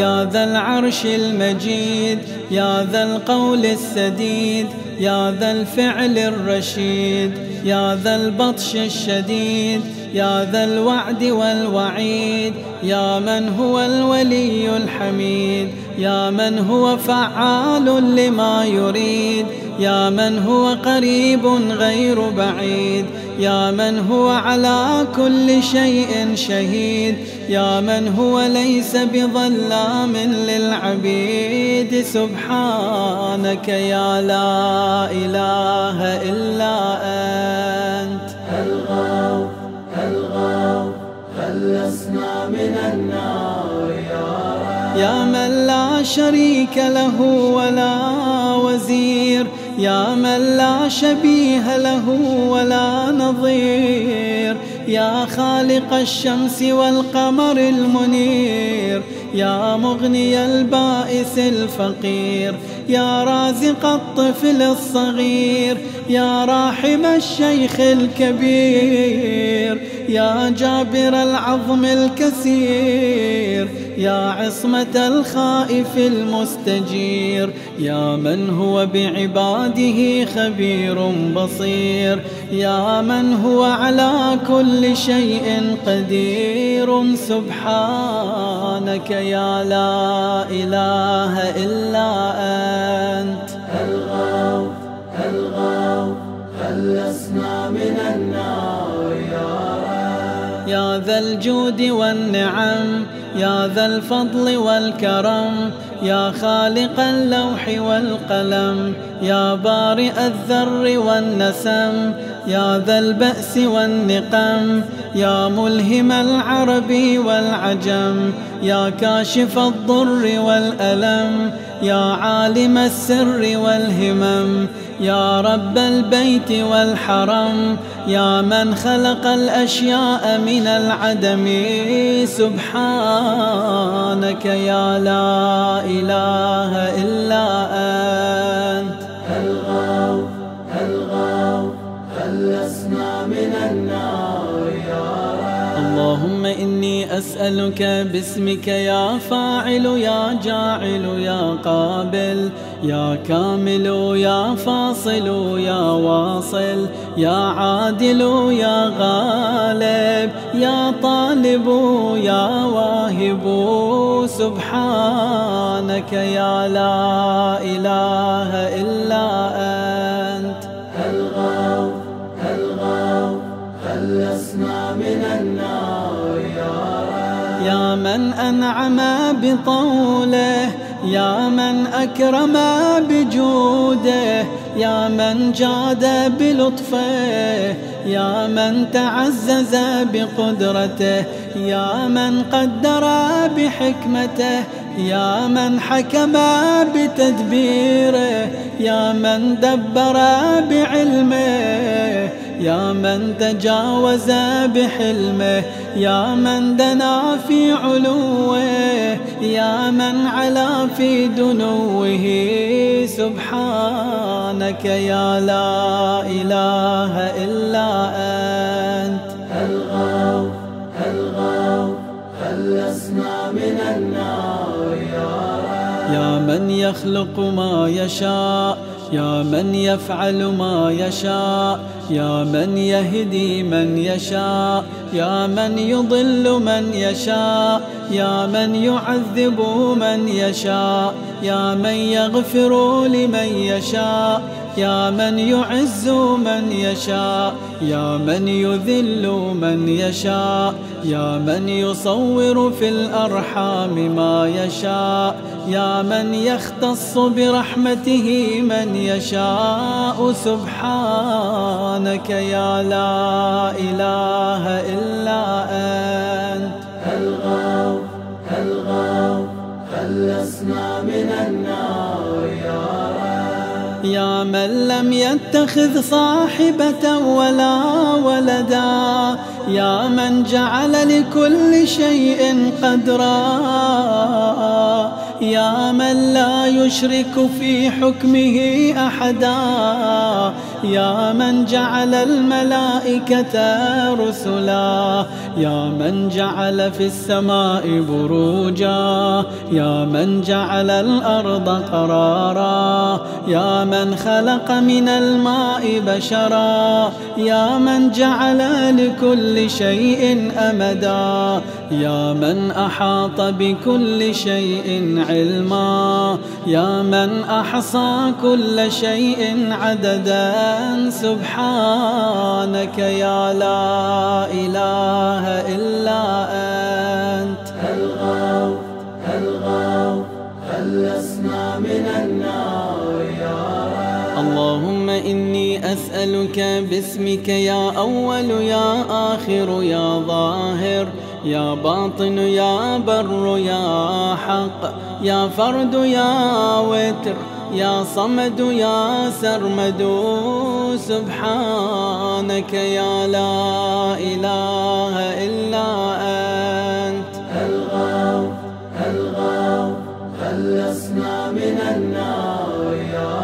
يا ذا العرش المجيد يا ذا القول السديد يا ذا الفعل الرشيد يا ذا البطش الشديد يا ذا الوعد والوعيد يا من هو الولي الحميد يا من هو فعال لما يريد يا من هو قريب غير بعيد يا من هو على كل شيء شهيد يا من هو ليس بظلام للعبيد. سبحانك يا لا إله إلا أنت. الغوا الغوا خلصنا من النار يا, يا من لا شريك له ولا وزير يا من لا شبيه له ولا نظير يا خالق الشمس والقمر المنير، يا مغني البائس الفقير، يا رازق الطفل الصغير، يا راحم الشيخ الكبير، يا جابر العظم الكسير، يا عصمة الخائف المستجير، يا من هو بعباده خبير بصير، يا من هو على كل شيء قدير. سبحانك يا لا إله إلا أنت. الغوا الغوا خلصنا من النار يا رب. يا ذا الجود والنعم، يا ذا الفضل والكرم، يا خالق اللوح والقلم، يا بارئ الذر والنسم، يا ذا البأس والنقم، يا ملهم العرب والعجم، يا كاشف الضر والألم، يا عالم السر والهمم، يا رب البيت والحرم، يا من خلق الأشياء من العدم. سبحانك يا لا إله إلا أنت. الغوا الغوا خلصنا من النار يا رب. اللهم إني أسألك باسمك يا فاعل يا جاعل يا قابل يا كامل يا فاصل يا واصل يا عادل يا غالب يا طالب يا واهب. سبحانك يا لا إله إلا أنت. الغوا الغوا خلصنا من النار يا رب. يا من أنعم بطوله، يا من أكرم بجوده، يا من جاد بلطفه، يا من تعزز بقدرته، يا من قدر بحكمته، يا من حكم بتدبيره، يا من دبر بعلمه، يا من تجاوز بحلمه، يا من دنا في علوه، يا من علا في دنوه. سبحانك يا لا إله إلا أنت. الغوا الغوا خلصنا من النار يا رب. يا من يخلق ما يشاء، يا من يفعل ما يشاء، يا من يهدي من يشاء، يا من يضل من يشاء، يا من يعذب من يشاء، يا من يغفر لمن يشاء، يا من يعز من يشاء، يا من يذل من يشاء، يا من يصور في الأرحام ما يشاء، يا من يختص برحمته من يشاء. سبحانك يا لا إله إلا أنت. الغوا الغوا خلصنا من النار يا رب. يا من لم يتخذ صاحبة ولا ولدا، يا من جعل لكل شيء قدرا، يا من لا يشرك في حكمه أحدا، يا من جعل الملائكة رسلا، يا من جعل في السماء بروجا، يا من جعل الأرض قرارا، يا من خلق من الماء بشرا، يا من جعل لكل شيء أمدا، يا من أحاط بكل شيء علما، يا من أحصى كل شيء عددا. سبحانك يا لا إله إلا أنت. الغوا الغوا خلصنا من النار يا رب. اللهم إني أسألك باسمك يا أول يا آخر يا ظاهر يا باطن يا بر يا حق يا فرد يا وتر يا صمد يا سرمد سبحانك يا لا إله إلا أنت. الغوث الغوث خلصنا من النار يا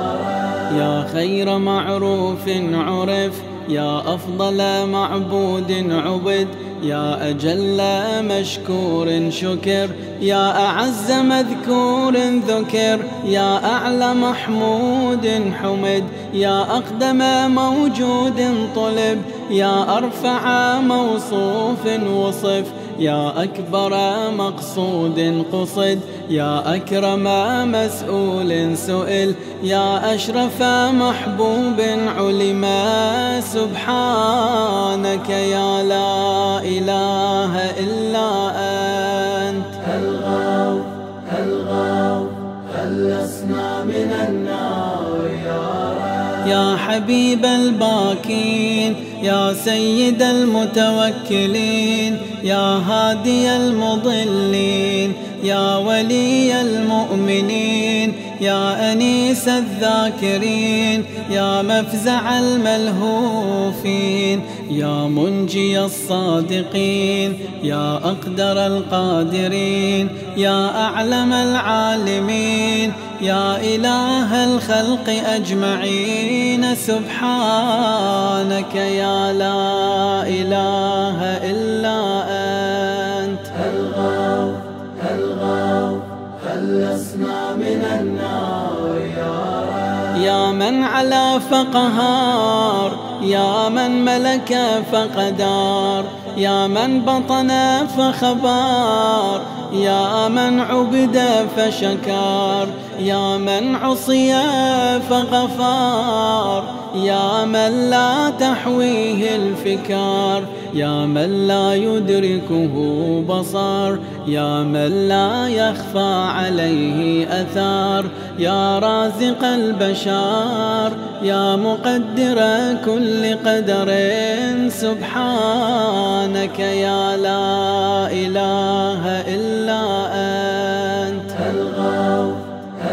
رب. يا خير معروف عرف، يا أفضل معبود عبد، يا أجل مشكور شكر، يا أعز مذكور ذكر، يا أعلى محمود حمد، يا أقدم موجود طلب، يا أرفع موصوف وصف، يا أكبر مقصود قصد، يا أكرم مسؤول سئل، يا أشرف محبوب علم، سبحانك يا لا إله إلا أنت. الغوث الغوث خلصنا من النار يا رب. يا حبيب الباكين، يا سيد المتوكلين، يا هادي المضلين، يا ولي المؤمنين، يا أنيس الذاكرين، يا مفزع الملهوفين، يا منجي الصادقين، يا أقدر القادرين، يا أعلم العالمين، يا إله الخلق أجمعين، سبحانك يا لا إله إلا أنت. الغوث الغوث خلصنا من النار يا رب. يا من علا فقهار، يا من ملك فقدار، يا من بطن فخبار، يا من عبد فشكار، يا من عصي فغفار، يا من لا تحويه الفكار، يا من لا يدركه بصر، يا من لا يخفى عليه أثار، يا رازق البشر، يا مقدر كل قدر، سبحانك يا لا إله إلا أنت. الغوث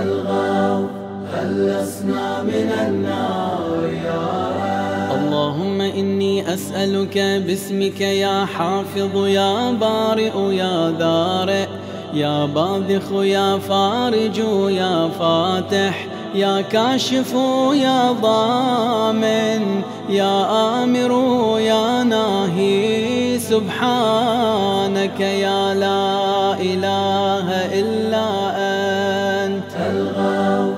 الغوث خلصنا من النار يا رب. اللهم إني أسألك باسمك يا حافظ يا بارئ يا ذارئ يا باذخ يا فارج يا فاتح يا كاشف يا ضامن يا آمر يا ناهي، سبحانك يا لا إله إلا أنت. الغوث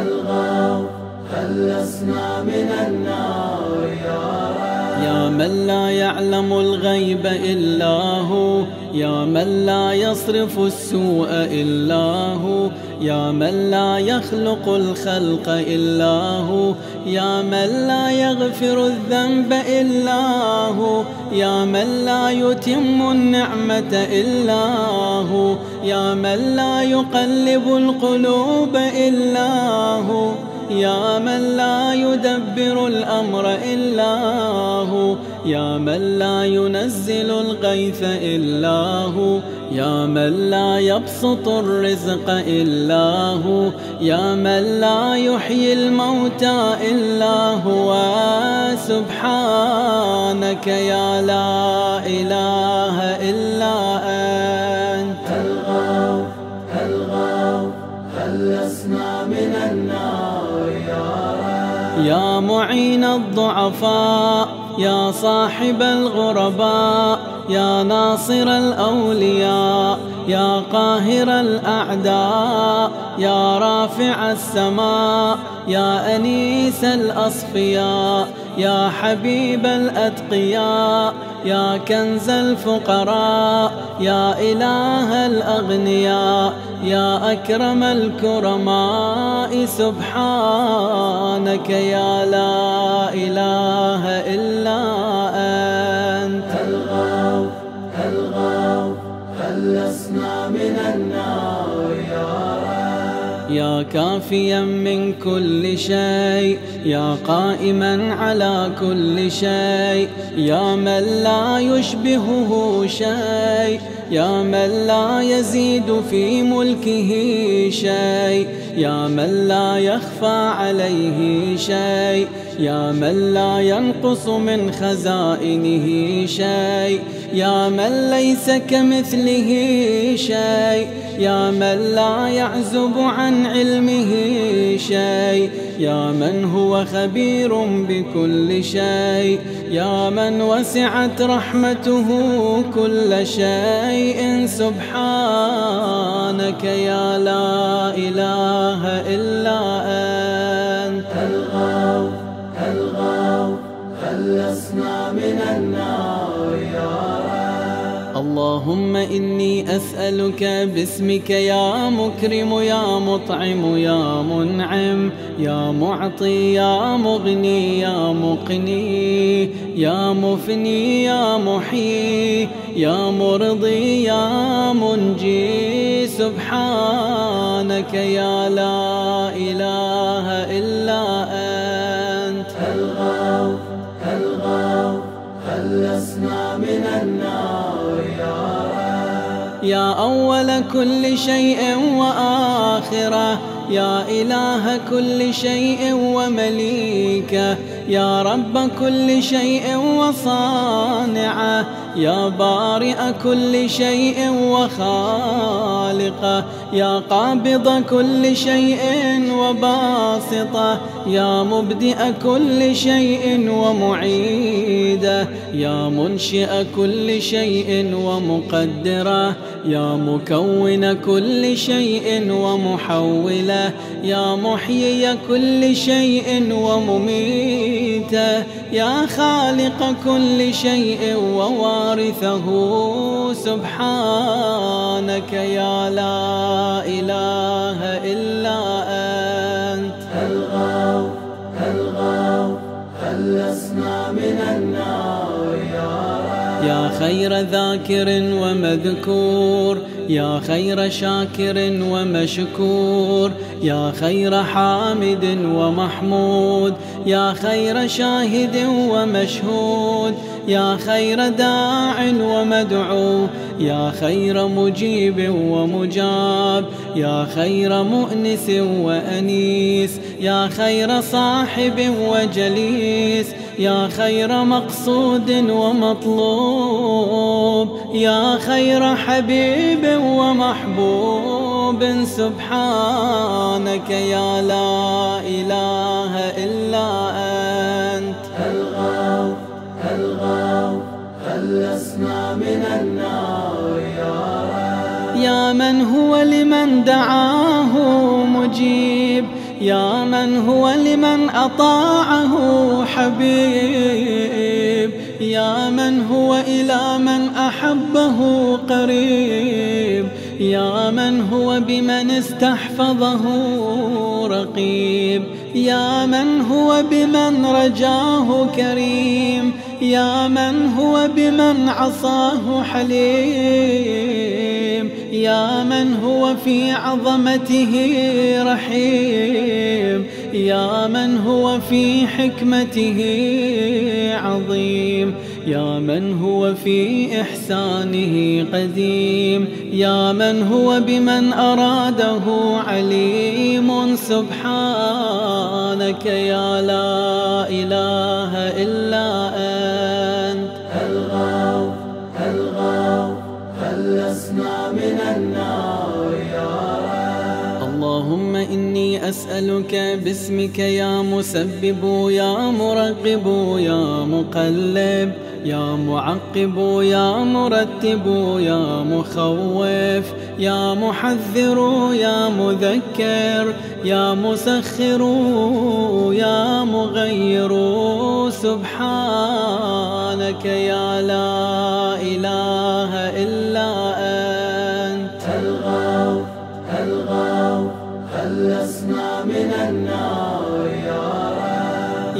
الغوث خلصنا من النار يا رب. يا من لا يعلم الغيب إلا هو، يا من لا يصرف السوء إلا هو، يا من لا يخلق الخلق إلا هو، يا من لا يغفر الذنب إلا هو، يا من لا يتم النعمة إلا هو، يا من لا يقلب القلوب إلا هو، يا من لا يدبر الأمر إلا هو، يا من لا ينزل الغيث إلا هو، يا من لا يبسط الرزق إلا هو، يا من لا يحيي الموتى إلا هو، سبحانك يا لا إله إلا أنت. الغوث الغوث خلصنا من النار يا رب. يا معين الضعفاء، يا صاحب الغرباء، يا ناصر الأولياء، يا قاهر الأعداء، يا رافع السماء، يا أنيس الأصفياء، يا حبيب الأتقياء، يا كنز الفقراء، يا إله الأغنياء، يا أكرم الكرماء، سبحانك يا لا إله إلا أنت. الغوث الغوث خلصنا من النار يا رب. يا كافيا من كل شيء، يا قائما على كل شيء، يا من لا يشبهه شيء، يا من لا يزيد في ملكه شيء، يا من لا يخفى عليه شيء، يا من لا ينقص من خزائنه شيء، يا من ليس كمثله شيء، يا من لا يعزب عن علمه شيء، يا من هو خبير بكل شيء، يا من وسعت رحمته كل شيء. سبحانك يا لا إله إلا أنت الغوث الغوث خلصنا من النار يا رب. اللهم إني أسألك باسمك يا مكرم يا مطعم يا منعم يا معطي يا مغني يا مقني يا مفني يا محيي يا مرضي يا منجي. سبحانك يا لا إله إلا أنت الغوث الغوث خلصنا من النار يا أول كل شيء وآخرة، يا إله كل شيء ومليكة، يا رب كل شيء وصانعة، يا بارئ كل شيء وخالقة، يا قابض كل شيء وباسطة، يا مبدئ كل شيء ومعيدة، يا منشئ كل شيء ومقدرة، يا مكون كل شيء ومحولة، يا محيي كل شيء ومميتة، يا خالق كل شيء ووارثه. سبحانك يا لا إله إلا أنت الغوث الغوث خلصنا من النار يا رب. يا خير ذاكر ومذكور، يا خير شاكر ومشكور، يا خير حامد ومحمود، يا خير شاهد ومشهود، يا خير داع ومدعو، يا خير مجيب ومجاب، يا خير مؤنس وأنيس، يا خير صاحب وجليس، يا خير مقصود ومطلوب، يا خير حبيب ومحبوب. سبحانك يا لا إله إلا أنت الغوث الغوث خلصنا من النار يا رب. يا من هو لمن دعاه مجيب، يا من هو لمن أطاعه حبيب، يا من هو إلى من أحبه قريب، يا من هو بمن استحفظه رقيب، يا من هو بمن رجاه كريم، يا من هو بمن عصاه حليم، يا من هو في عظمته رحيم، يا من هو في حكمته عظيم، يا من هو في إحسانه قديم، يا من هو بمن أراده عليم. سبحانك يا لا إله إلا أنت الغوث الغوث خلصنا من النار يا رب. اللهم إني أسألك باسمك يا مسبب يا مرقب يا مقلب يا معقب يا مرتب يا مخوف يا محذر يا مذكر يا مسخر يا مغير. سبحانك يا لا إله إلا أنت الغوث الغوث خلصنا من النار يا رب.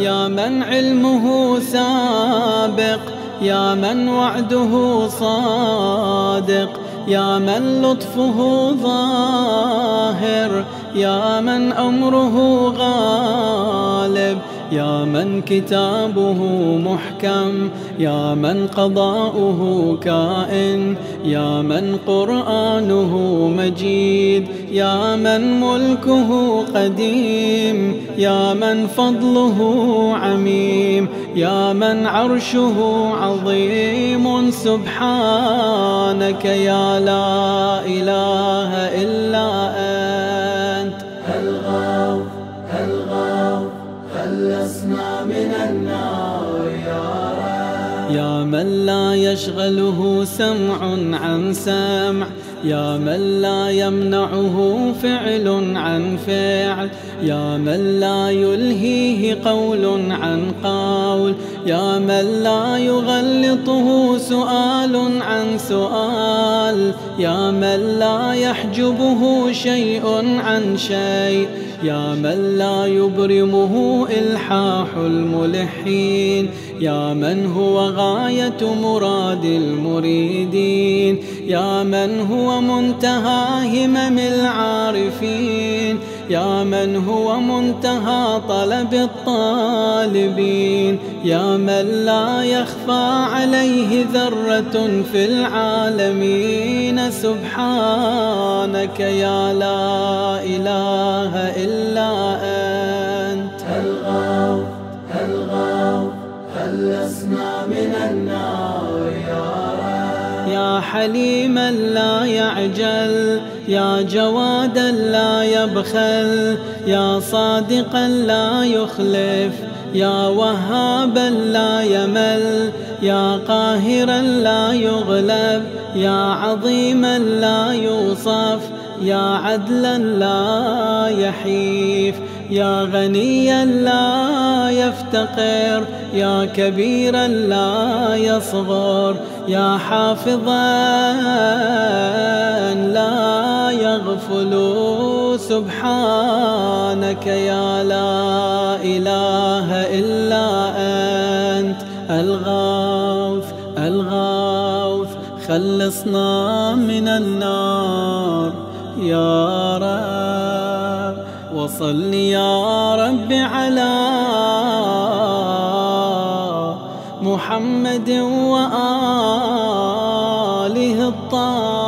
يا من علمه سابق، يا من وعده صادق، يا من لطفه ظاهر، يا من أمره غالب، يا من كتابه محكم، يا من قضاؤه كائن، يا من قرآنه مجيد، يا من ملكه قديم، يا من فضله عميم، يا من عرشه عظيم. سبحانك يا لا إله إلا أنت. هل غاو هل غاو خلصنا من النار يا رب. يا من لا يشغله سمع عن سمع، يا من لا يمنعه فعل عن فعل، يا من لا يلهيه قول عن قول، يا من لا يغلطه سؤال عن سؤال، يا من لا يحجبه شيء عن شيء، يا من لا يبرمه إلحاح الملحين، يا من هو غاية مراد المريدين، يا من هو منتهى همم العارفين، يا من هو منتهى طلب الطالبين، يا من لا يخفى عليه ذرة في العالمين. سبحانك يا لا إله إلا أنت. هل غاو هل غاو خلصنا من النار يا رب. يا حليما لا يعجل، يا جوادا لا يبخل، يا صادقا لا يخلف، يا وهابا لا يمل، يا قاهرا لا يغلب، يا عظيما لا يوصف، يا عدلا لا يحيف، يا غنيا لا يفتقر، يا كبيرا لا يصغر، يا حافظا لا يغفل. سبحانك يا لا إله إلا أنت. الغوث الغوث خلصنا من النار يا رب. وصل يا رب على محمد وآله الطاهرين.